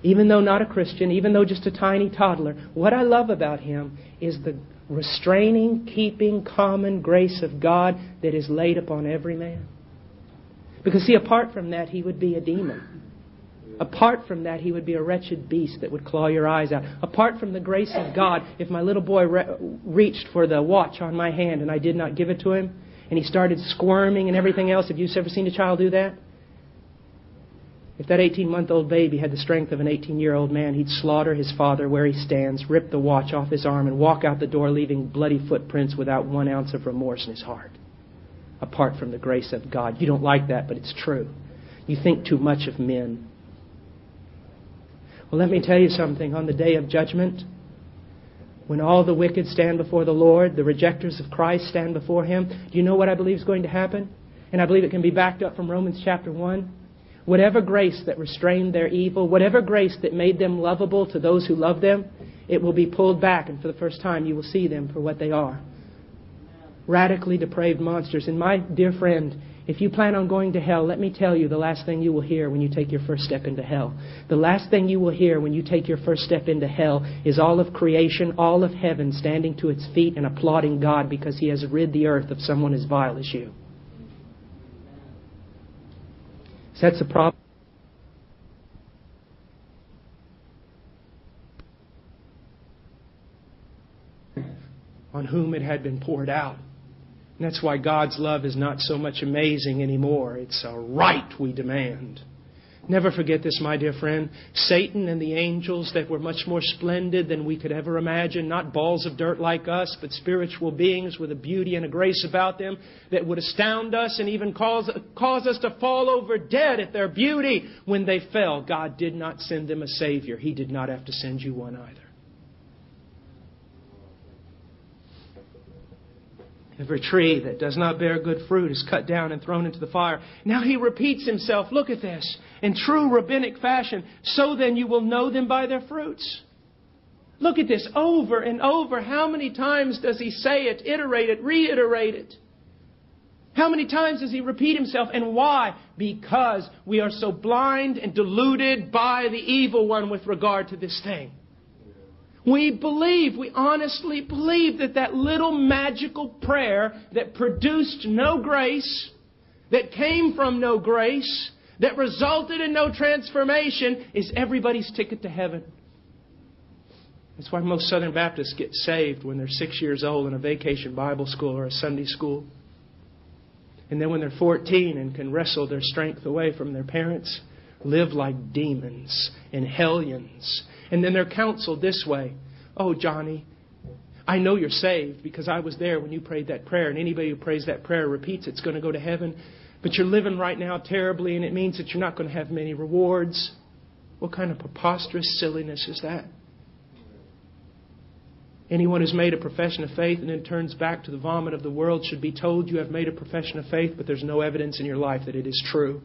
even though not a Christian, even though just a tiny toddler, what I love about him is the restraining, keeping, common grace of God that is laid upon every man. Because see, apart from that, he would be a demon. Apart from that, he would be a wretched beast that would claw your eyes out. Apart from the grace of God, if my little boy reached for the watch on my hand and I did not give it to him, and he started squirming and everything else, have you ever seen a child do that? If that 18-month-old baby had the strength of an 18-year-old man, he'd slaughter his father where he stands, rip the watch off his arm, and walk out the door leaving bloody footprints without 1 ounce of remorse in his heart. Apart from the grace of God. You don't like that, but it's true. You think too much of men. Well, let me tell you something. On the day of judgment, when all the wicked stand before the Lord, the rejectors of Christ stand before Him, do you know what I believe is going to happen? And I believe it can be backed up from Romans chapter 1. Whatever grace that restrained their evil, whatever grace that made them lovable to those who love them, it will be pulled back, and for the first time you will see them for what they are. Radically depraved monsters. And my dear friend, if you plan on going to hell, let me tell you the last thing you will hear when you take your first step into hell. The last thing you will hear when you take your first step into hell is all of creation, all of heaven standing to its feet and applauding God because He has rid the earth of someone as vile as you. So that's the problem. On whom it had been poured out. And that's why God's love is not so much amazing anymore. It's a right we demand. Never forget this, my dear friend. Satan and the angels that were much more splendid than we could ever imagine, not balls of dirt like us, but spiritual beings with a beauty and a grace about them that would astound us and even cause us to fall over dead at their beauty. When they fell, God did not send them a Savior. He did not have to send you one either. Every tree that does not bear good fruit is cut down and thrown into the fire. Now he repeats himself. Look at this. In true rabbinic fashion. So then you will know them by their fruits. Look at this over and over. How many times does he say it, iterate it, reiterate it? How many times does he repeat himself? And why? Because we are so blind and deluded by the evil one with regard to this thing. We honestly believe that little magical prayer that produced no grace, that came from no grace, that resulted in no transformation, is everybody's ticket to heaven. That's why most Southern Baptists get saved when they're 6 years old in a vacation Bible school or a Sunday school. And then when they're 14 and can wrestle their strength away from their parents, live like demons and hellions. And then they're counseled this way. Oh, Johnny, I know you're saved because I was there when you prayed that prayer. And anybody who prays that prayer repeats it's going to go to heaven. But you're living right now terribly, and it means that you're not going to have many rewards. What kind of preposterous silliness is that? Anyone who's made a profession of faith and then turns back to the vomit of the world should be told you have made a profession of faith, but there's no evidence in your life that it is true.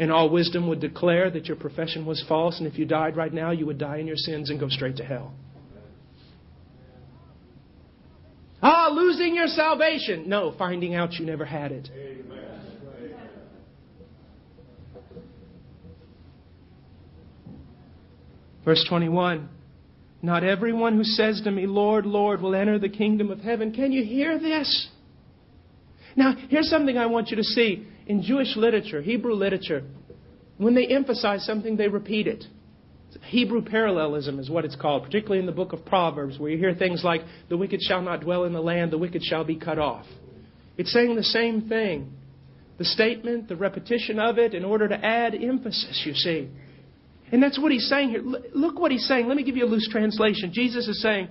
And all wisdom would declare that your profession was false, and if you died right now, you would die in your sins and go straight to hell. Ah, losing your salvation. No, finding out you never had it. Amen. Verse 21. Not everyone who says to me, Lord, Lord, will enter the kingdom of heaven. Can you hear this? Now, here's something I want you to see. In Jewish literature, Hebrew literature, when they emphasize something, they repeat it. Hebrew parallelism is what it's called, particularly in the book of Proverbs, where you hear things like, the wicked shall not dwell in the land, the wicked shall be cut off. It's saying the same thing. The statement, the repetition of it, in order to add emphasis, you see. And that's what he's saying here. Look what he's saying. Let me give you a loose translation. Jesus is saying,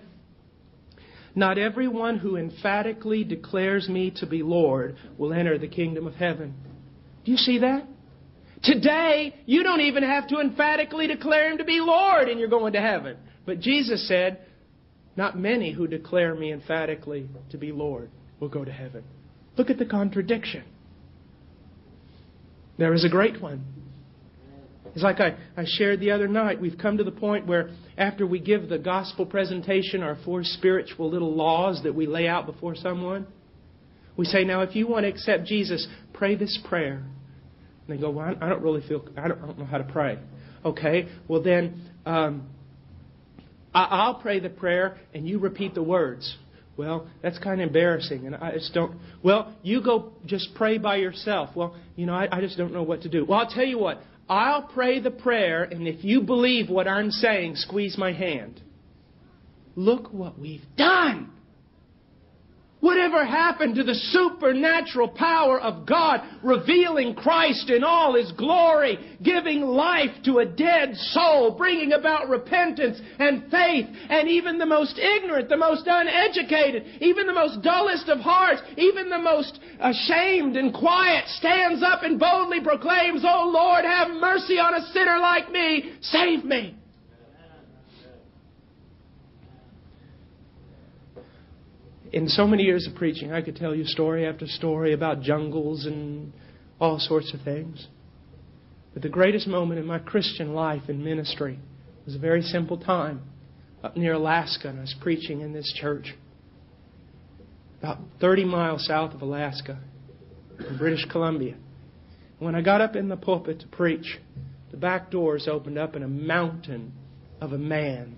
not everyone who emphatically declares me to be Lord will enter the kingdom of heaven. Do you see that? Today, you don't even have to emphatically declare Him to be Lord and you're going to heaven. But Jesus said, not many who declare me emphatically to be Lord will go to heaven. Look at the contradiction. There is a great one. It's like I shared the other night. We've come to the point where after we give the gospel presentation, our 4 spiritual little laws that we lay out before someone, we say, now, if you want to accept Jesus, pray this prayer. And they go, well, I don't know how to pray. Okay, well then, I'll pray the prayer and you repeat the words. Well, that's kind of embarrassing, and I just don't... Well, you go just pray by yourself. Well, you know, I just don't know what to do. Well, I'll tell you what. I'll pray the prayer, and if you believe what I'm saying, squeeze my hand. Look what we've done! Whatever happened to the supernatural power of God revealing Christ in all His glory, giving life to a dead soul, bringing about repentance and faith, and even the most ignorant, the most uneducated, even the most dullest of hearts, even the most ashamed and quiet stands up and boldly proclaims, "Oh Lord, have mercy on a sinner like me. Save me." In so many years of preaching, I could tell you story after story about jungles and all sorts of things. But the greatest moment in my Christian life and ministry was a very simple time up near Alaska, and I was preaching in this church about 30 miles south of Alaska in British Columbia. And when I got up in the pulpit to preach, the back doors opened up and a mountain of a man,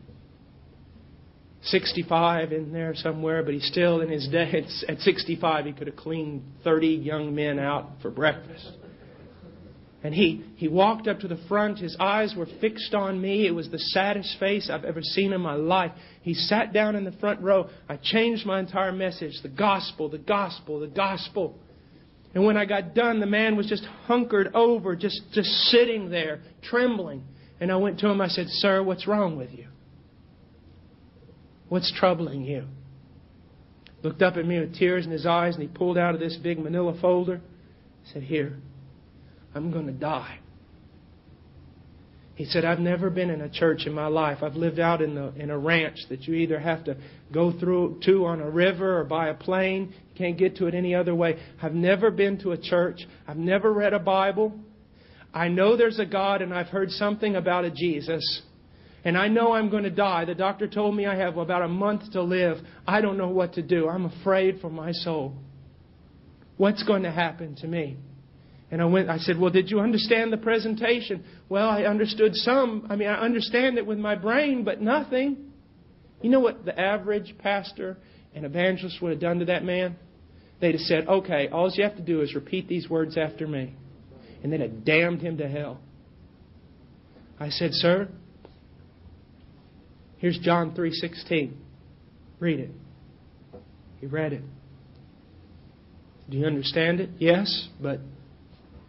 65 in there somewhere, but he's still in his day. At 65, he could have cleaned 30 young men out for breakfast. And he walked up to the front. His eyes were fixed on me. It was the saddest face I've ever seen in my life. He sat down in the front row. I changed my entire message. The gospel, the gospel, the gospel. And when I got done, the man was just hunkered over, just sitting there, trembling. And I went to him. I said, "Sir, what's wrong with you? What's troubling you?" Looked up at me with tears in his eyes, and he pulled out of this big manila folder. He said, "Here, I'm going to die." He said, "I've never been in a church in my life. I've lived out in a ranch that you either have to go through to on a river or by a plane. You can't get to it any other way. I've never been to a church. I've never read a Bible. I know there's a God, and I've heard something about a Jesus. And I know I'm going to die. The doctor told me I have about a month to live. I don't know what to do. I'm afraid for my soul. What's going to happen to me?" And I said, "Well, did you understand the presentation?" "Well, I understood some. I mean, I understand it with my brain, but nothing." You know what the average pastor and evangelist would have done to that man? They'd have said, "Okay, all you have to do is repeat these words after me." And then it damned him to hell. I said, "Sir, here's John 3:16. Read it." He read it. "Do you understand it?" "Yes, but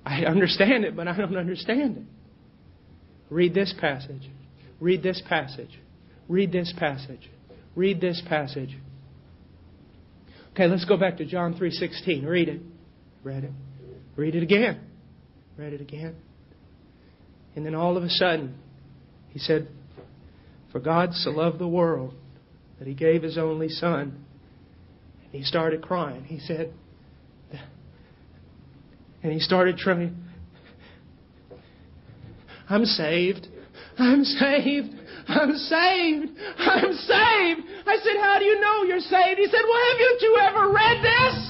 I understand it, but I don't understand it." "Read this passage. Read this passage. Read this passage. Read this passage." "Okay, let's go back to John 3:16. Read it." Read it. "Read it again." Read it again. And then all of a sudden, he said, "For God so loved the world that He gave His only Son." And he started crying. He said, and he started trying, "I'm saved. I'm saved. I'm saved. I'm saved." I said, "How do you know you're saved?" He said, "Well, haven't you ever read this?"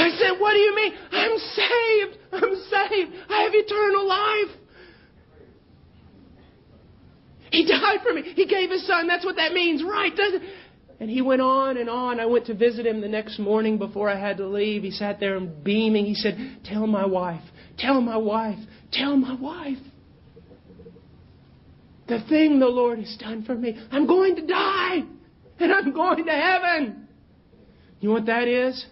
I said, "What do you mean?" "I'm saved. I'm saved. I have eternal life. He died for me. He gave His Son. That's what that means, right?" And he went on and on. I went to visit him the next morning before I had to leave. He sat there and beaming. He said, "Tell my wife. Tell my wife. Tell my wife. The thing the Lord has done for me. I'm going to die. And I'm going to heaven." You know what that is?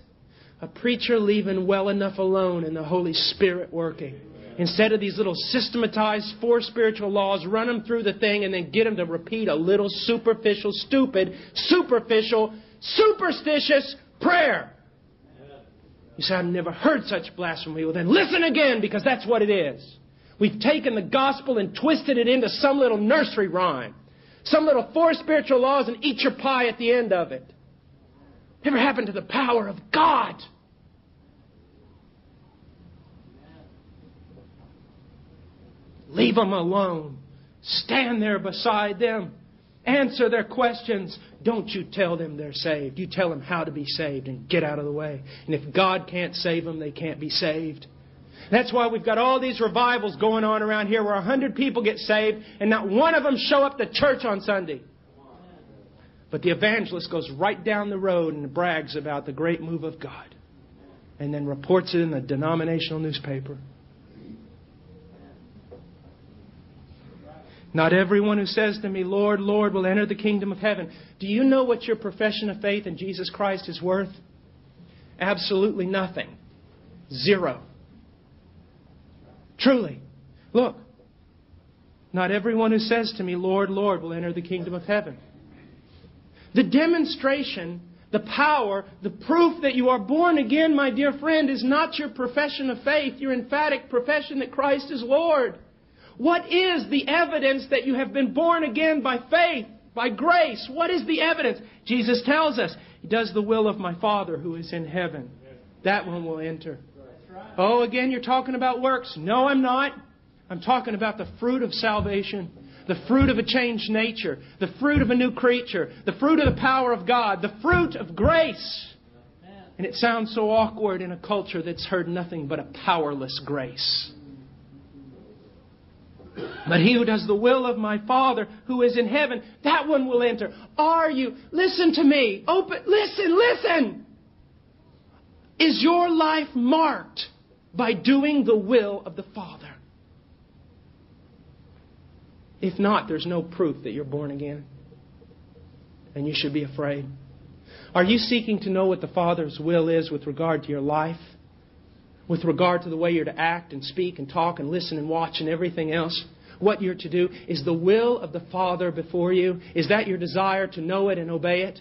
A preacher leaving well enough alone and the Holy Spirit working. Instead of these little systematized 4 spiritual laws, run them through the thing and then get them to repeat a little superficial, stupid, superficial, superstitious prayer. You say, "I've never heard such blasphemy." Well, then listen again, because that's what it is. We've taken the gospel and twisted it into some little nursery rhyme. Some little 4 spiritual laws and eat your pie at the end of it. Never happened to the power of God. Leave them alone. Stand there beside them. Answer their questions. Don't you tell them they're saved. You tell them how to be saved and get out of the way. And if God can't save them, they can't be saved. That's why we've got all these revivals going on around here where 100 people get saved and not one of them show up to church on Sunday. But the evangelist goes right down the road and brags about the great move of God and then reports it in the denominational newspaper. Not everyone who says to me, Lord, Lord, will enter the kingdom of heaven. Do you know what your profession of faith in Jesus Christ is worth? Absolutely nothing. Zero. Truly. Look. Not everyone who says to me, Lord, Lord, will enter the kingdom of heaven. The demonstration, the power, the proof that you are born again, my dear friend, is not your profession of faith, your emphatic profession that Christ is Lord. What is the evidence that you have been born again by faith, by grace? What is the evidence? Jesus tells us, He does the will of my Father who is in heaven. That one will enter. Oh, again, you're talking about works. No, I'm not. I'm talking about the fruit of salvation. The fruit of a changed nature. The fruit of a new creature. The fruit of the power of God. The fruit of grace. And it sounds so awkward in a culture that's heard nothing but a powerless grace. But he who does the will of my Father who is in heaven, that one will enter. Are you? Listen to me. Open. Listen. Is your life marked by doing the will of the Father? If not, there's no proof that you're born again. And you should be afraid. Are you seeking to know what the Father's will is with regard to your life? With regard to the way you're to act and speak and talk and listen and watch and everything else? What you're to do? Is the will of the Father before you? Is that your desire to know it and obey it?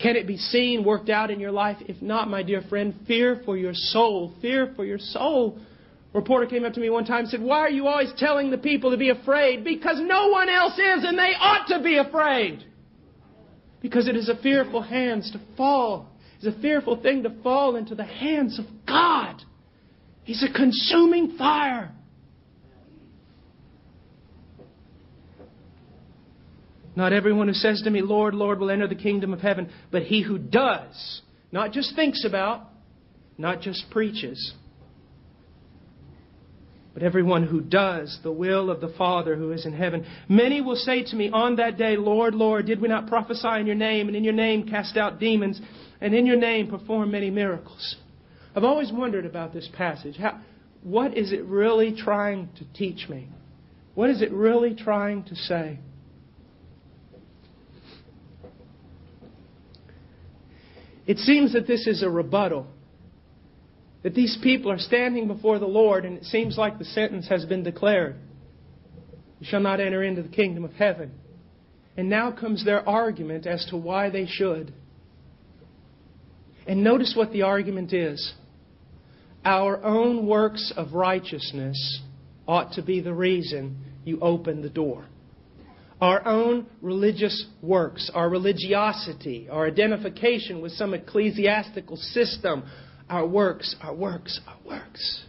Can it be seen, worked out in your life? If not, my dear friend, fear for your soul. Fear for your soul. A reporter came up to me one time and said, why are you always telling the people to be afraid? Because no one else is, and they ought to be afraid. Because it is a fearful hands to fall. It's a fearful thing to fall into the hands of God. He's a consuming fire. Not everyone who says to me, Lord, Lord, will enter the kingdom of heaven, but he who does, not just thinks about, not just preaches, but everyone who does the will of the Father who is in heaven. Many will say to me on that day, Lord, Lord, did we not prophesy in your name, and in your name cast out demons, and in your name perform many miracles? I've always wondered about this passage. What is it really trying to teach me? What is it really trying to say? It seems that this is a rebuttal. That these people are standing before the Lord, and it seems like the sentence has been declared. You shall not enter into the kingdom of heaven. And now comes their argument as to why they should. And notice what the argument is. Our own works of righteousness ought to be the reason you open the door. Our own religious works, our religiosity, our identification with some ecclesiastical system, our works, our works, our works.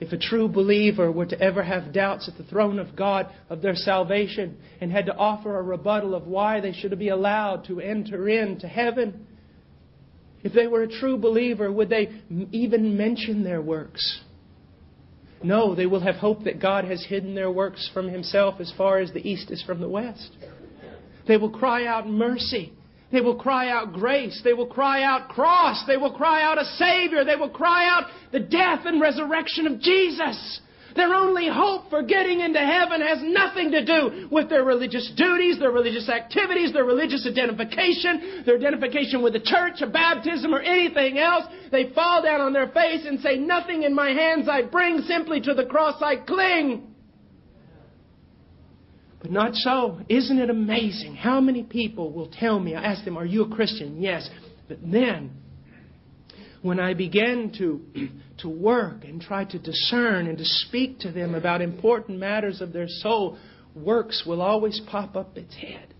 If a true believer were to ever have doubts at the throne of God of their salvation and had to offer a rebuttal of why they should be allowed to enter into heaven, if they were a true believer, would they even mention their works? No, they will have hope that God has hidden their works from Himself as far as the east is from the west. They will cry out mercy. They will cry out grace. They will cry out cross. They will cry out a Savior. They will cry out the death and resurrection of Jesus. Their only hope for getting into heaven has nothing to do with their religious duties, their religious activities, their religious identification, their identification with the church, a baptism, or anything else. They fall down on their face and say, nothing in my hands I bring, simply to the cross I cling. But not so. Isn't it amazing how many people will tell me, I ask them, are you a Christian? Yes. But then, when I begin to work and try to discern and to speak to them about important matters of their soul, works will always pop up its head.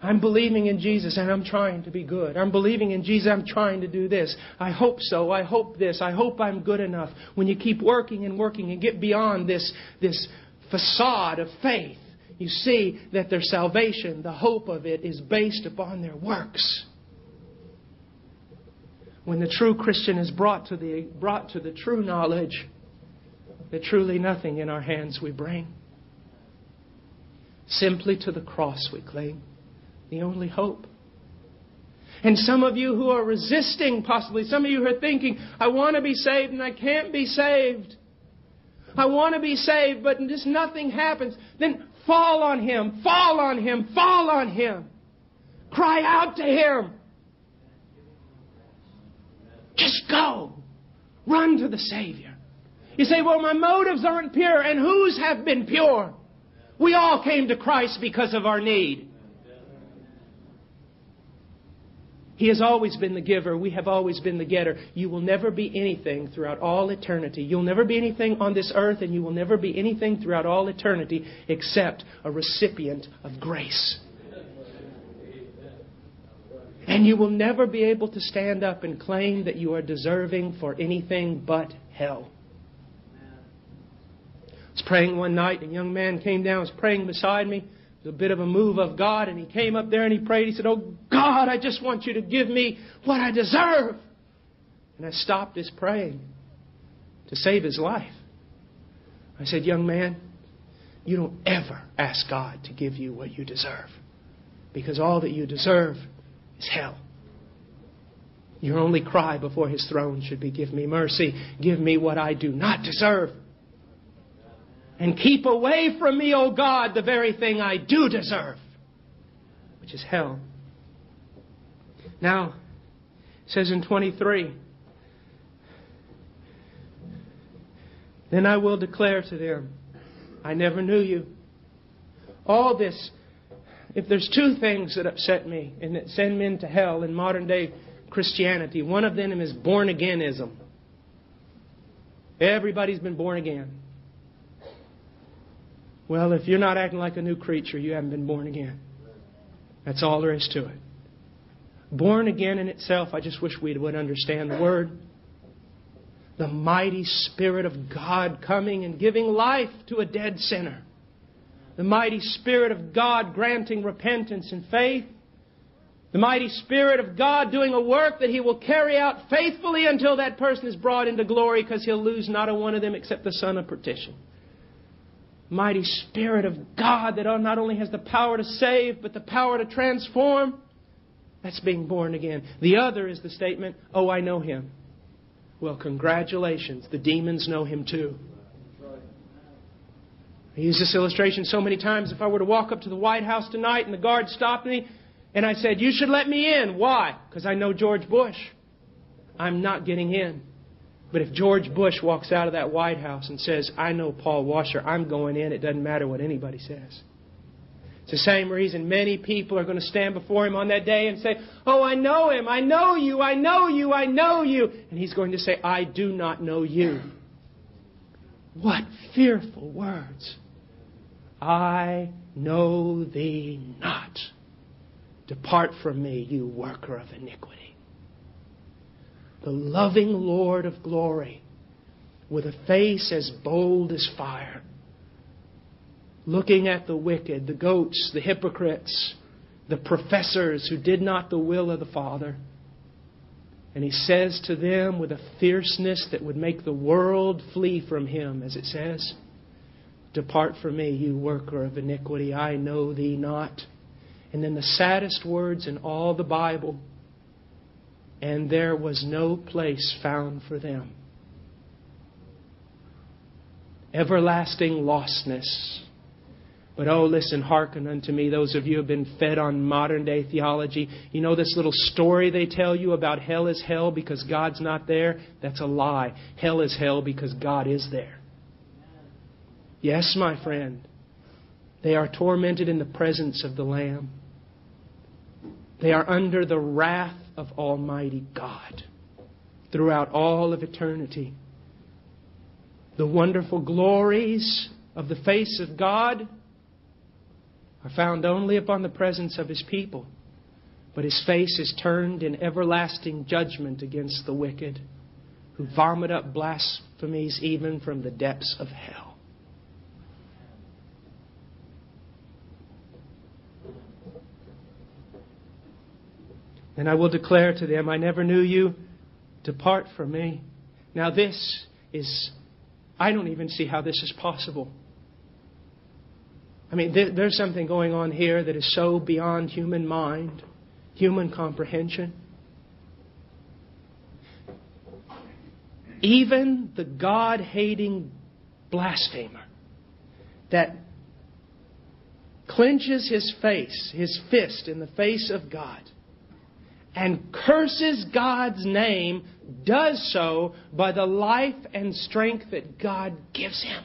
I'm believing in Jesus and I'm trying to be good. I'm believing in Jesus, I'm trying to do this. I hope so. I hope this. I hope I'm good enough. When you keep working and working and get beyond this facade of faith, you see that their salvation, the hope of it, is based upon their works. When the true Christian is brought to the true knowledge that truly nothing in our hands we bring, Simply to the cross we cling, the only hope. And some of you who are resisting, possibly, some of you who are thinking, I want to be saved and I can't be saved. I want to be saved, but just nothing happens. Then fall on Him, fall on Him, fall on Him. Cry out to Him. Just go. Run to the Savior. You say, well, my motives aren't pure. And whose have been pure? We all came to Christ because of our need. He has always been the giver. We have always been the getter. You will never be anything throughout all eternity. You'll never be anything on this earth, and you will never be anything throughout all eternity except a recipient of grace. And you will never be able to stand up and claim that you are deserving for anything but hell. I was praying one night, and a young man came down, was praying beside me. It was a bit of a move of God, and he came up there and he prayed. He said, oh God, I just want you to give me what I deserve. And I stopped his praying to save his life. I said, young man, you don't ever ask God to give you what you deserve, because all that you deserve is hell. Your only cry before His throne should be, give me mercy, give me what I do not deserve. And keep away from me, O God, the very thing I do deserve, which is hell. Now, it says in 23, then I will declare to them, I never knew you. All this. If there's two things that upset me and that send men to hell in modern day Christianity, one of them is born againism. Everybody's been born again. Well, if you're not acting like a new creature, you haven't been born again. That's all there is to it. Born again in itself, I just wish we would understand the word. The mighty Spirit of God coming and giving life to a dead sinner. The mighty Spirit of God granting repentance and faith. The mighty Spirit of God doing a work that He will carry out faithfully until that person is brought into glory, because He'll lose not a one of them except the son of perdition. Mighty Spirit of God that not only has the power to save, but the power to transform. That's being born again. The other is the statement, oh, I know Him. Well, congratulations, the demons know Him too. I use this illustration so many times. If I were to walk up to the White House tonight and the guard stopped me and I said, you should let me in. Why? Because I know George Bush. I'm not getting in. But if George Bush walks out of that White House and says, I know Paul Washer, I'm going in. It doesn't matter what anybody says. It's the same reason many people are going to stand before Him on that day and say, oh, I know Him. I know you. I know you. I know you. And He's going to say, I do not know you. What fearful words. I know thee not. Depart from me, you worker of iniquity. The loving Lord of glory, with a face as bold as fire, looking at the wicked, the goats, the hypocrites, the professors who did not the will of the Father. And He says to them with a fierceness that would make the world flee from Him, as it says, depart from me, you worker of iniquity. I know thee not. And then the saddest words in all the Bible. And there was no place found for them. Everlasting lostness. But oh, listen, hearken unto me, those of you who have been fed on modern day theology. You know this little story they tell you about hell is hell because God's not there? That's a lie. Hell is hell because God is there. Yes, my friend. They are tormented in the presence of the Lamb. They are under the wrath of Almighty God throughout all of eternity. The wonderful glories of the face of God are found only upon the presence of His people. But His face is turned in everlasting judgment against the wicked, who vomit up blasphemies even from the depths of hell. And I will declare to them, I never knew you. Depart from me. Now I don't even see how this is possible. I mean, there's something going on here that is so beyond human mind, human comprehension. Even the God-hating blasphemer that clenches his fist in the face of God, and curses God's name, does so by the life and strength that God gives him.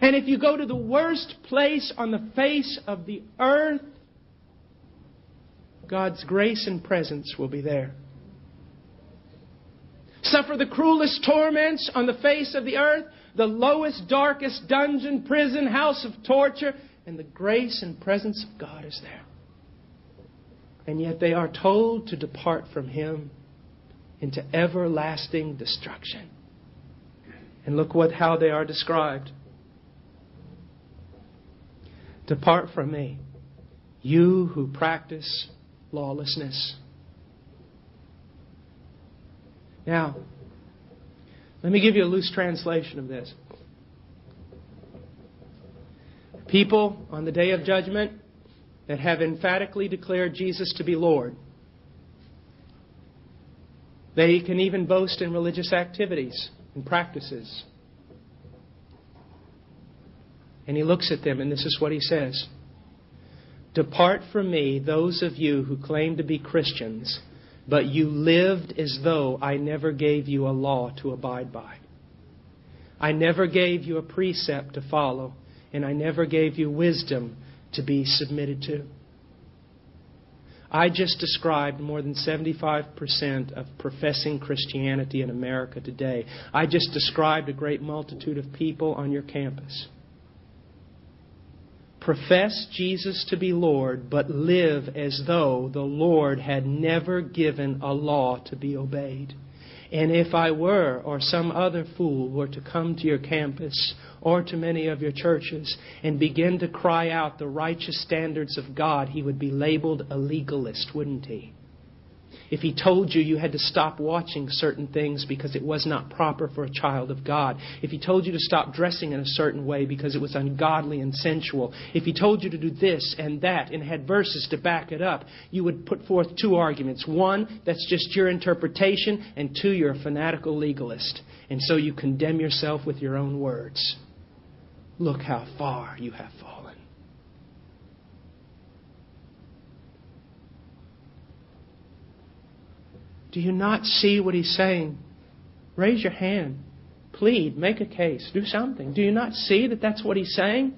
And if you go to the worst place on the face of the earth, God's grace and presence will be there. Suffer the cruelest torments on the face of the earth, the lowest, darkest dungeon, prison, house of torture, and the grace and presence of God is there. And yet they are told to depart from Him into everlasting destruction. And look how they are described. Depart from me, you who practice lawlessness. Now, let me give you a loose translation of this. People on the day of judgment that have emphatically declared Jesus to be Lord. They can even boast in religious activities and practices. And he looks at them, and this is what he says. Depart from me, those of you who claim to be Christians, but you lived as though I never gave you a law to abide by. I never gave you a precept to follow, and I never gave you wisdom to be submitted to. I just described more than 75% of professing Christianity in America today. I just described a great multitude of people on your campus. Profess Jesus to be Lord, but live as though the Lord had never given a law to be obeyed. And if I were, or some other fool were to come to your campus or to many of your churches and begin to cry out the righteous standards of God, he would be labeled a legalist, wouldn't he? If he told you had to stop watching certain things because it was not proper for a child of God. If he told you to stop dressing in a certain way because it was ungodly and sensual. If he told you to do this and that and had verses to back it up, you would put forth two arguments. One, that's just your interpretation. And two, you're a fanatical legalist. And so you condemn yourself with your own words. Look how far you have fallen. Do you not see what he's saying? Raise your hand. Plead. Make a case. Do something. Do you not see that that's what he's saying?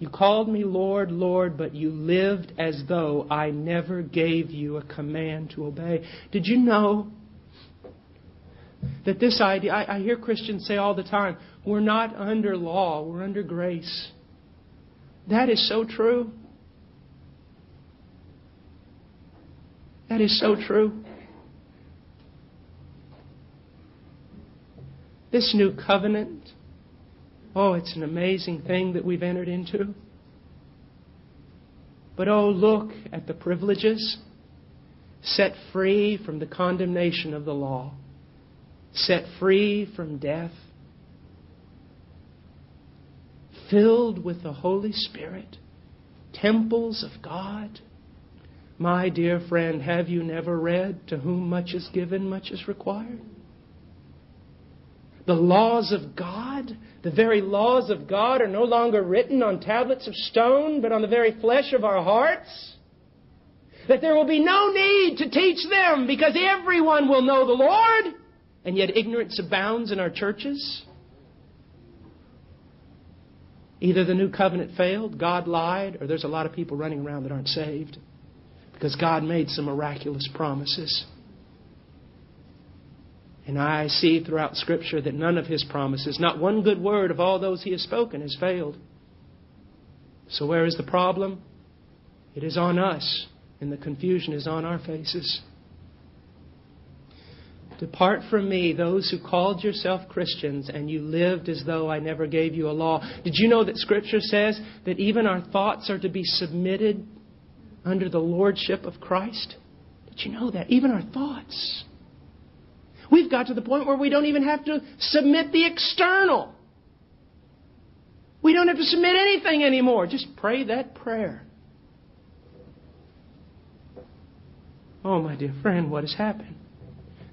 You called me Lord, Lord, but you lived as though I never gave you a command to obey. Did you know that this idea, I hear Christians say all the time, we're not under law, we're under grace. That is so true. That is so true. This new covenant, oh, it's an amazing thing that we've entered into. But oh, look at the privileges, set free from the condemnation of the law, set free from death, filled with the Holy Spirit, temples of God. My dear friend, have you never read, to whom much is given, much is required? The laws of God, the very laws of God, are no longer written on tablets of stone, but on the very flesh of our hearts. That there will be no need to teach them, because everyone will know the Lord. And yet ignorance abounds in our churches. Either the new covenant failed, God lied, or there's a lot of people running around that aren't saved. Because God made some miraculous promises. And I see throughout Scripture that none of His promises, not one good word of all those He has spoken, has failed. So where is the problem? It is on us, and the confusion is on our faces. Depart from me, those who called yourself Christians, and you lived as though I never gave you a law. Did you know that Scripture says that even our thoughts are to be submitted under the lordship of Christ? Did you know that? Even our thoughts. We've got to the point where we don't even have to submit the external. We don't have to submit anything anymore. Just pray that prayer. Oh, my dear friend, what has happened?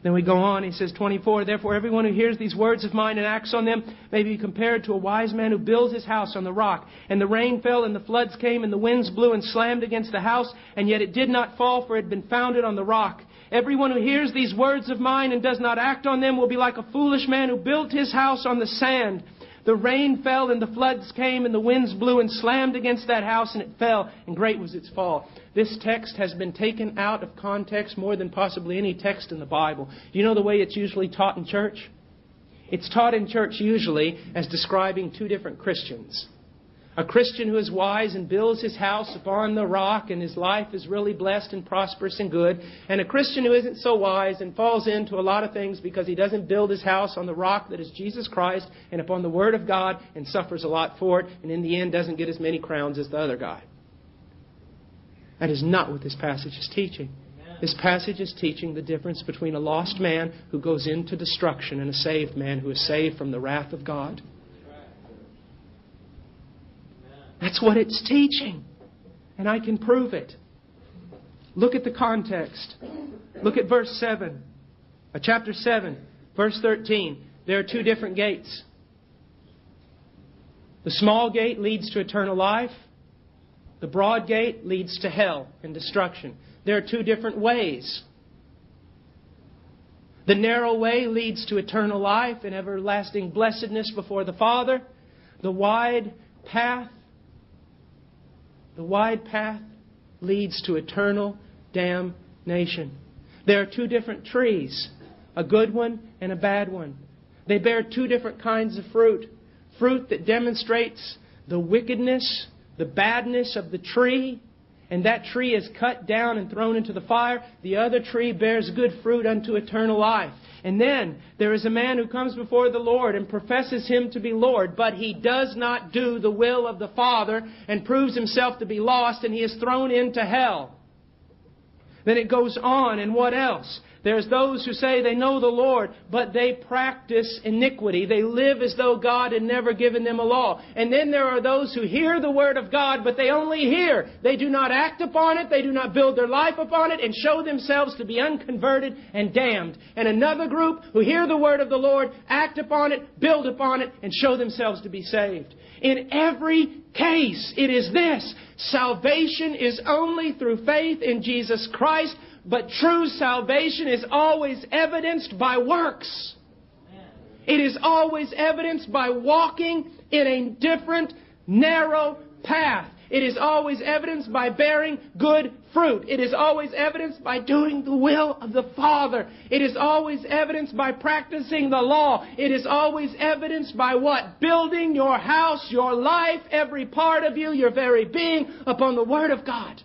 Then we go on. He says, 24, therefore, everyone who hears these words of mine and acts on them may be compared to a wise man who builds his house on the rock. And the rain fell, and the floods came, and the winds blew and slammed against the house. And yet it did not fall, for it had been founded on the rock. Everyone who hears these words of mine and does not act on them will be like a foolish man who built his house on the sand. The rain fell, and the floods came, and the winds blew and slammed against that house, and it fell, and great was its fall. This text has been taken out of context more than possibly any text in the Bible. Do you know the way it's usually taught in church? It's taught in church usually as describing two different Christians. A Christian who is wise and builds his house upon the rock, and his life is really blessed and prosperous and good. And a Christian who isn't so wise and falls into a lot of things because he doesn't build his house on the rock that is Jesus Christ and upon the Word of God, and suffers a lot for it, and in the end doesn't get as many crowns as the other guy. That is not what this passage is teaching. This passage is teaching the difference between a lost man who goes into destruction and a saved man who is saved from the wrath of God. That's what it's teaching. And I can prove it. Look at the context. Look at verse 7. Chapter 7, verse 13. There are two different gates. The small gate leads to eternal life. The broad gate leads to hell and destruction. There are two different ways. The narrow way leads to eternal life and everlasting blessedness before the Father. The wide path leads to eternal damnation. There are two different trees, a good one and a bad one. They bear two different kinds of fruit. Fruit that demonstrates the wickedness, the badness of the tree, and that tree is cut down and thrown into the fire. The other tree bears good fruit unto eternal life. And then there is a man who comes before the Lord and professes Him to be Lord, but he does not do the will of the Father and proves himself to be lost, and he is thrown into hell. Then it goes on, and what else? There's those who say they know the Lord, but they practice iniquity. They live as though God had never given them a law. And then there are those who hear the Word of God, but they only hear. They do not act upon it. They do not build their life upon it and show themselves to be unconverted and damned. And another group who hear the Word of the Lord, act upon it, build upon it, and show themselves to be saved. In every case, it is this. Salvation is only through faith in Jesus Christ, but true salvation is always evidenced by works. It is always evidenced by walking in a different, narrow path. It is always evidenced by bearing good fruit. It is always evidenced by doing the will of the Father. It is always evidenced by practicing the law. It is always evidenced by what? Building your house, your life, every part of you, your very being, upon the Word of God.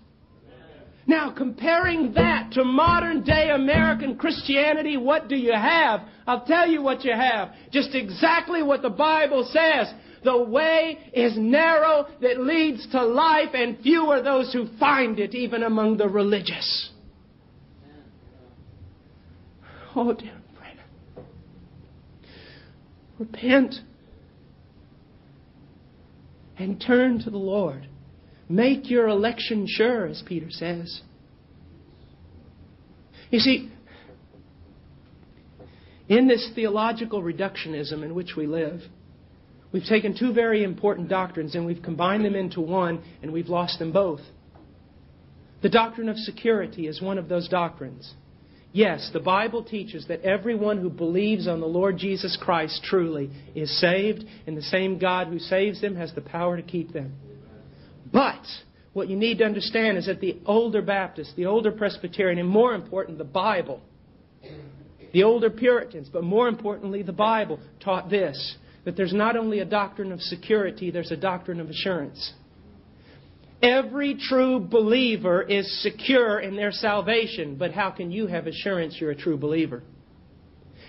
Now, comparing that to modern-day American Christianity, what do you have? I'll tell you what you have. Just exactly what the Bible says. The way is narrow that leads to life, and few are those who find it, even among the religious. Oh, dear friend. Repent and turn to the Lord. Make your election sure, as Peter says. You see, in this theological reductionism in which we live, we've taken two very important doctrines and we've combined them into one, and we've lost them both. The doctrine of security is one of those doctrines. Yes, the Bible teaches that everyone who believes on the Lord Jesus Christ truly is saved, and the same God who saves them has the power to keep them. But what you need to understand is that the older Baptist, the older Presbyterian, and more important, the Bible, the older Puritans, but more importantly, the Bible taught this, that there's not only a doctrine of security, there's a doctrine of assurance. Every true believer is secure in their salvation, but how can you have assurance you're a true believer?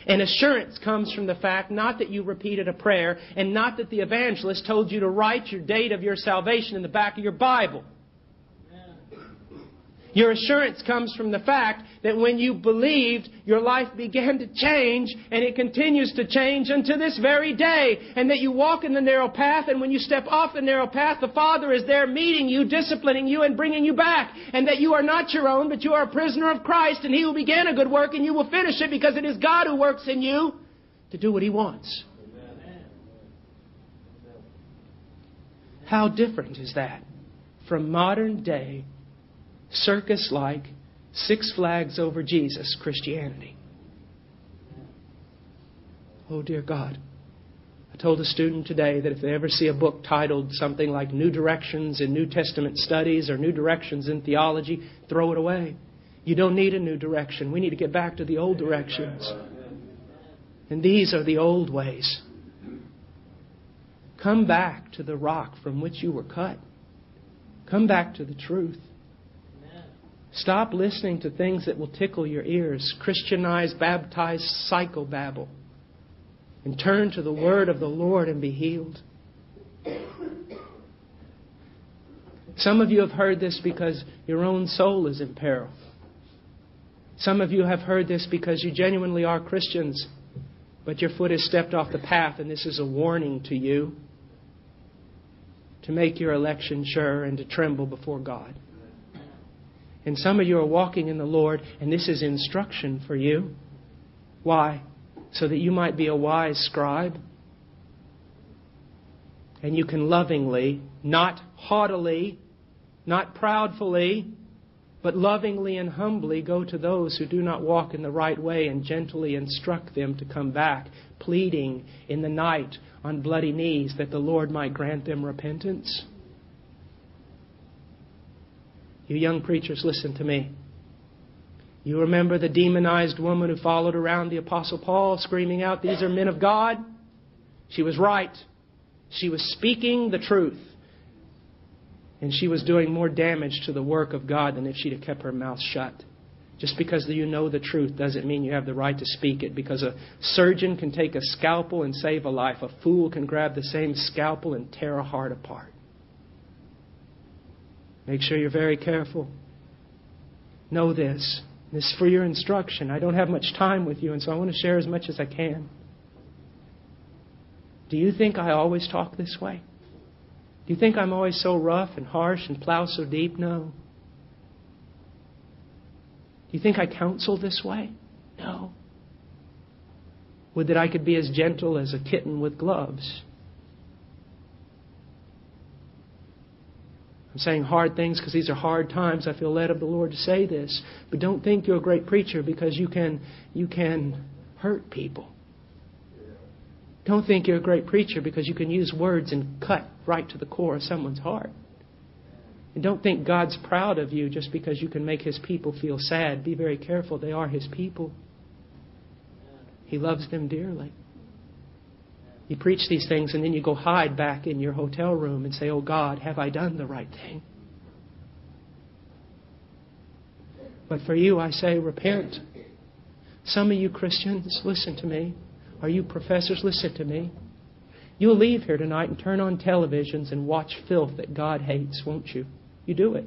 And assurance comes from the fact not that you repeated a prayer and not that the evangelist told you to write your date of your salvation in the back of your Bible. Your assurance comes from the fact that when you believed, your life began to change, and it continues to change unto this very day. And that you walk in the narrow path, and when you step off the narrow path, the Father is there meeting you, disciplining you, and bringing you back. And that you are not your own, but you are a prisoner of Christ, and He who began a good work, and you will finish it, because it is God who works in you to do what He wants. How different is that from modern day circus-like Six Flags Over Jesus Christianity? Oh, dear God. I told a student today that if they ever see a book titled something like New Directions in New Testament Studies or New Directions in Theology, throw it away. You don't need a new direction. We need to get back to the old directions. And these are the old ways. Come back to the rock from which you were cut. Come back to the truth. Amen. Stop listening to things that will tickle your ears. Christianized, baptized psychobabble. And turn to the Word of the Lord and be healed. Some of you have heard this because your own soul is in peril. Some of you have heard this because you genuinely are Christians, but your foot has stepped off the path, and this is a warning to you to make your election sure and to tremble before God. And some of you are walking in the Lord, and this is instruction for you. Why? So that you might be a wise scribe, and you can lovingly, not haughtily, not proudfully, but lovingly and humbly go to those who do not walk in the right way and gently instruct them to come back, pleading in the night on bloody knees that the Lord might grant them repentance. You young preachers, listen to me. You remember the demonized woman who followed around the Apostle Paul screaming out, "These are men of God"? She was right. She was speaking the truth. And she was doing more damage to the work of God than if she'd have kept her mouth shut. Just because you know the truth doesn't mean you have the right to speak it. Because a surgeon can take a scalpel and save a life. A fool can grab the same scalpel and tear a heart apart. Make sure you're very careful. Know this. This is for your instruction. I don't have much time with you, and so I want to share as much as I can. Do you think I always talk this way? Do you think I'm always so rough and harsh and plow so deep? No. Do you think I counsel this way? No. Would that I could be as gentle as a kitten with gloves. I'm saying hard things because these are hard times. I feel led of the Lord to say this. But don't think you're a great preacher because you can hurt people. Don't think you're a great preacher because you can use words and cut right to the core of someone's heart. And don't think God's proud of you just because you can make His people feel sad. Be very careful. They are His people. He loves them dearly. You preach these things and then you go hide back in your hotel room and say, "Oh God, have I done the right thing?" But for you, I say, repent. Some of you Christians, listen to me. Are you professors? Listen to me. You'll leave here tonight and turn on televisions and watch filth that God hates, won't you? You do it.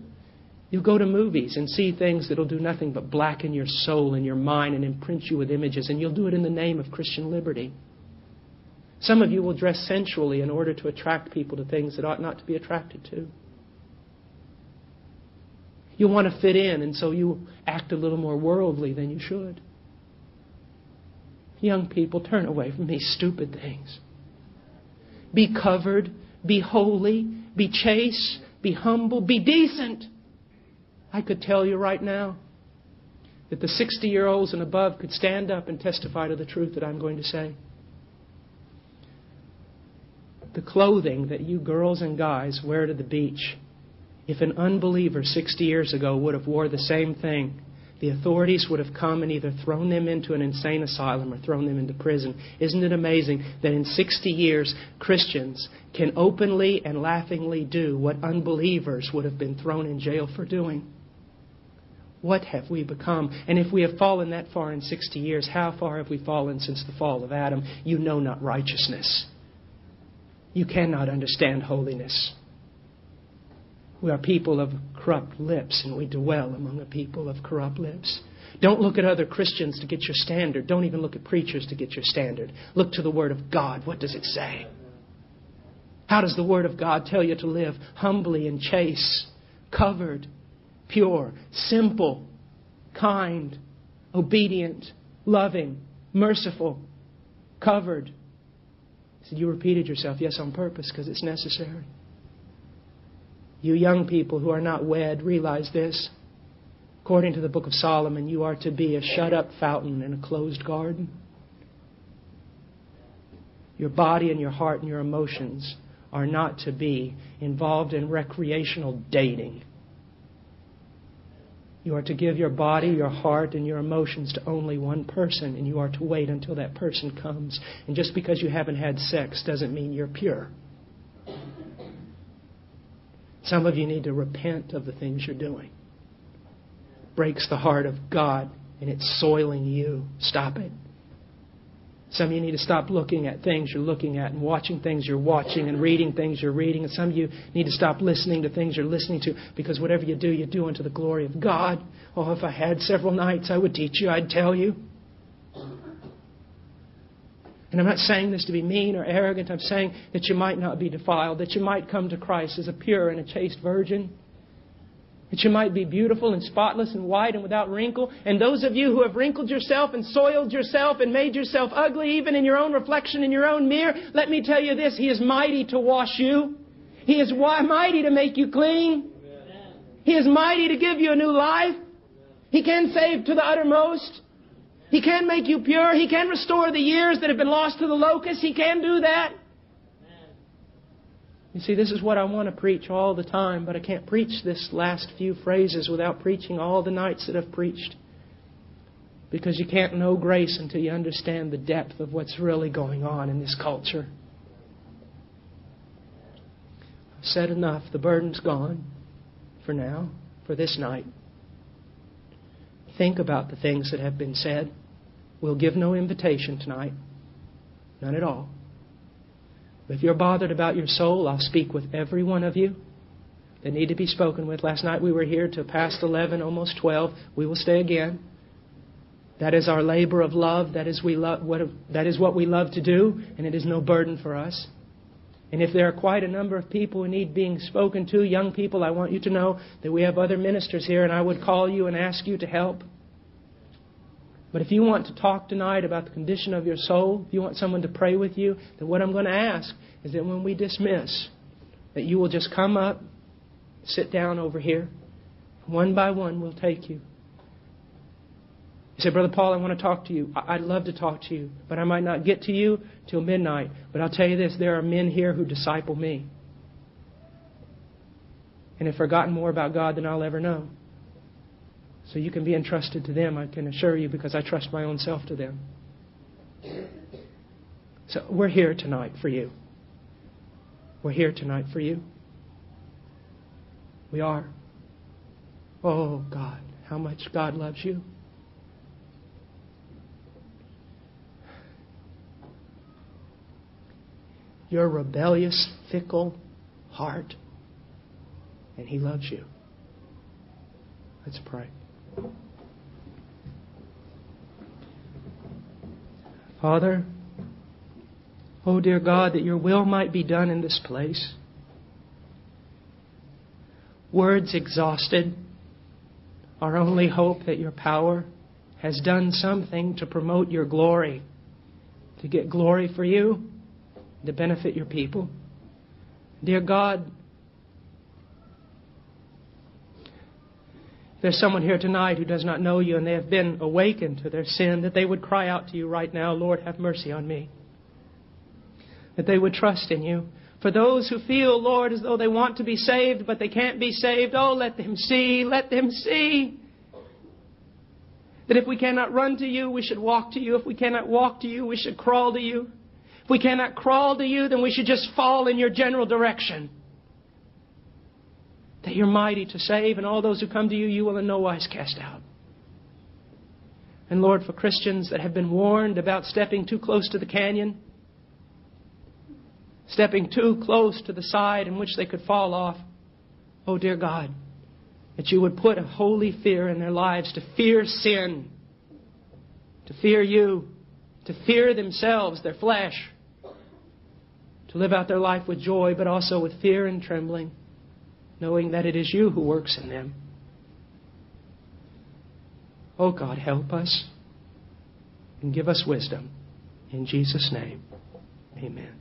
You'll go to movies and see things that'll do nothing but blacken your soul and your mind and imprint you with images, and you'll do it in the name of Christian liberty. Some of you will dress sensually in order to attract people to things that ought not to be attracted to. You'll want to fit in, and so you'll act a little more worldly than you should. Young people, turn away from these stupid things. Be covered, be holy, be chaste, be humble, be decent. I could tell you right now that the 60-year-olds and above could stand up and testify to the truth that I'm going to say. The clothing that you girls and guys wear to the beach, if an unbeliever 60 years ago would have wore the same thing, the authorities would have come and either thrown them into an insane asylum or thrown them into prison. Isn't it amazing that in 60 years, Christians can openly and laughingly do what unbelievers would have been thrown in jail for doing? What have we become? And if we have fallen that far in 60 years, how far have we fallen since the fall of Adam? You know not righteousness. You cannot understand holiness. We are people of corrupt lips, and we dwell among a people of corrupt lips. Don't look at other Christians to get your standard. Don't even look at preachers to get your standard. Look to the Word of God. What does it say? How does the Word of God tell you to live humbly and chaste, covered, pure, simple, kind, obedient, loving, merciful, covered? He said, you repeated yourself, yes, on purpose, because it's necessary. You young people who are not wed, realize this. According to the book of Solomon, you are to be a shut-up fountain in a closed garden. Your body and your heart and your emotions are not to be involved in recreational dating. You are to give your body, your heart, and your emotions to only one person, and you are to wait until that person comes. And just because you haven't had sex doesn't mean you're pure. Some of you need to repent of the things you're doing. It breaks the heart of God, and it's soiling you. Stop it. Some of you need to stop looking at things you're looking at and watching things you're watching and reading things you're reading. And some of you need to stop listening to things you're listening to, because whatever you do unto the glory of God. Oh, if I had several nights, I would teach you, I'd tell you. And I'm not saying this to be mean or arrogant. I'm saying that you might not be defiled, that you might come to Christ as a pure and a chaste virgin, that you might be beautiful and spotless and white and without wrinkle. And those of you who have wrinkled yourself and soiled yourself and made yourself ugly, even in your own reflection in your own mirror, let me tell you this, He is mighty to wash you. He is mighty to make you clean. He is mighty to give you a new life. He can save to the uttermost. He can make you pure. He can restore the years that have been lost to the locust. He can do that. You see, this is what I want to preach all the time, but I can't preach this last few phrases without preaching all the nights that I've preached. Because you can't know grace until you understand the depth of what's really going on in this culture. I've said enough. The burden's gone for now, for this night. Think about the things that have been said. We'll give no invitation tonight. None at all. If you're bothered about your soul, I'll speak with every one of you that need to be spoken with. Last night we were here till past 11, almost 12. We will stay again. That is our labor of love. That is what we love to do, and it is no burden for us. And if there are quite a number of people who need being spoken to, young people, I want you to know that we have other ministers here, and I would call you and ask you to help. But if you want to talk tonight about the condition of your soul, if you want someone to pray with you, then what I'm going to ask is that when we dismiss, that you will just come up, sit down over here. One by one, we'll take you. You say, Brother Paul, I want to talk to you. I'd love to talk to you, but I might not get to you till midnight. But I'll tell you this, there are men here who disciple me and have forgotten more about God than I'll ever know. So you can be entrusted to them, I can assure you, because I trust my own self to them. So we're here tonight for you. We're here tonight for you. We are. Oh, God, how much God loves you. Your rebellious, fickle heart. And He loves you. Let's pray. Father, oh dear God, that Your will might be done in this place. Words exhausted, our only hope that Your power has done something to promote Your glory, to get glory for You, to benefit Your people. Dear God, there's someone here tonight who does not know You, and they have been awakened to their sin, that they would cry out to You right now, Lord, have mercy on me. That they would trust in You. For those who feel, Lord, as though they want to be saved, but they can't be saved, oh, let them see, let them see. That if we cannot run to You, we should walk to You. If we cannot walk to You, we should crawl to You. If we cannot crawl to You, then we should just fall in Your general direction. That You're mighty to save, and all those who come to You, You will in no wise cast out. And Lord, for Christians that have been warned about stepping too close to the canyon, stepping too close to the side in which they could fall off, Oh, dear God, that you would put a holy fear in their lives, to fear sin, to fear you, to fear themselves, their flesh, to live out their life with joy, but also with fear and trembling, knowing that it is you who works in them. Oh, God, help us and give us wisdom. In Jesus' name, amen.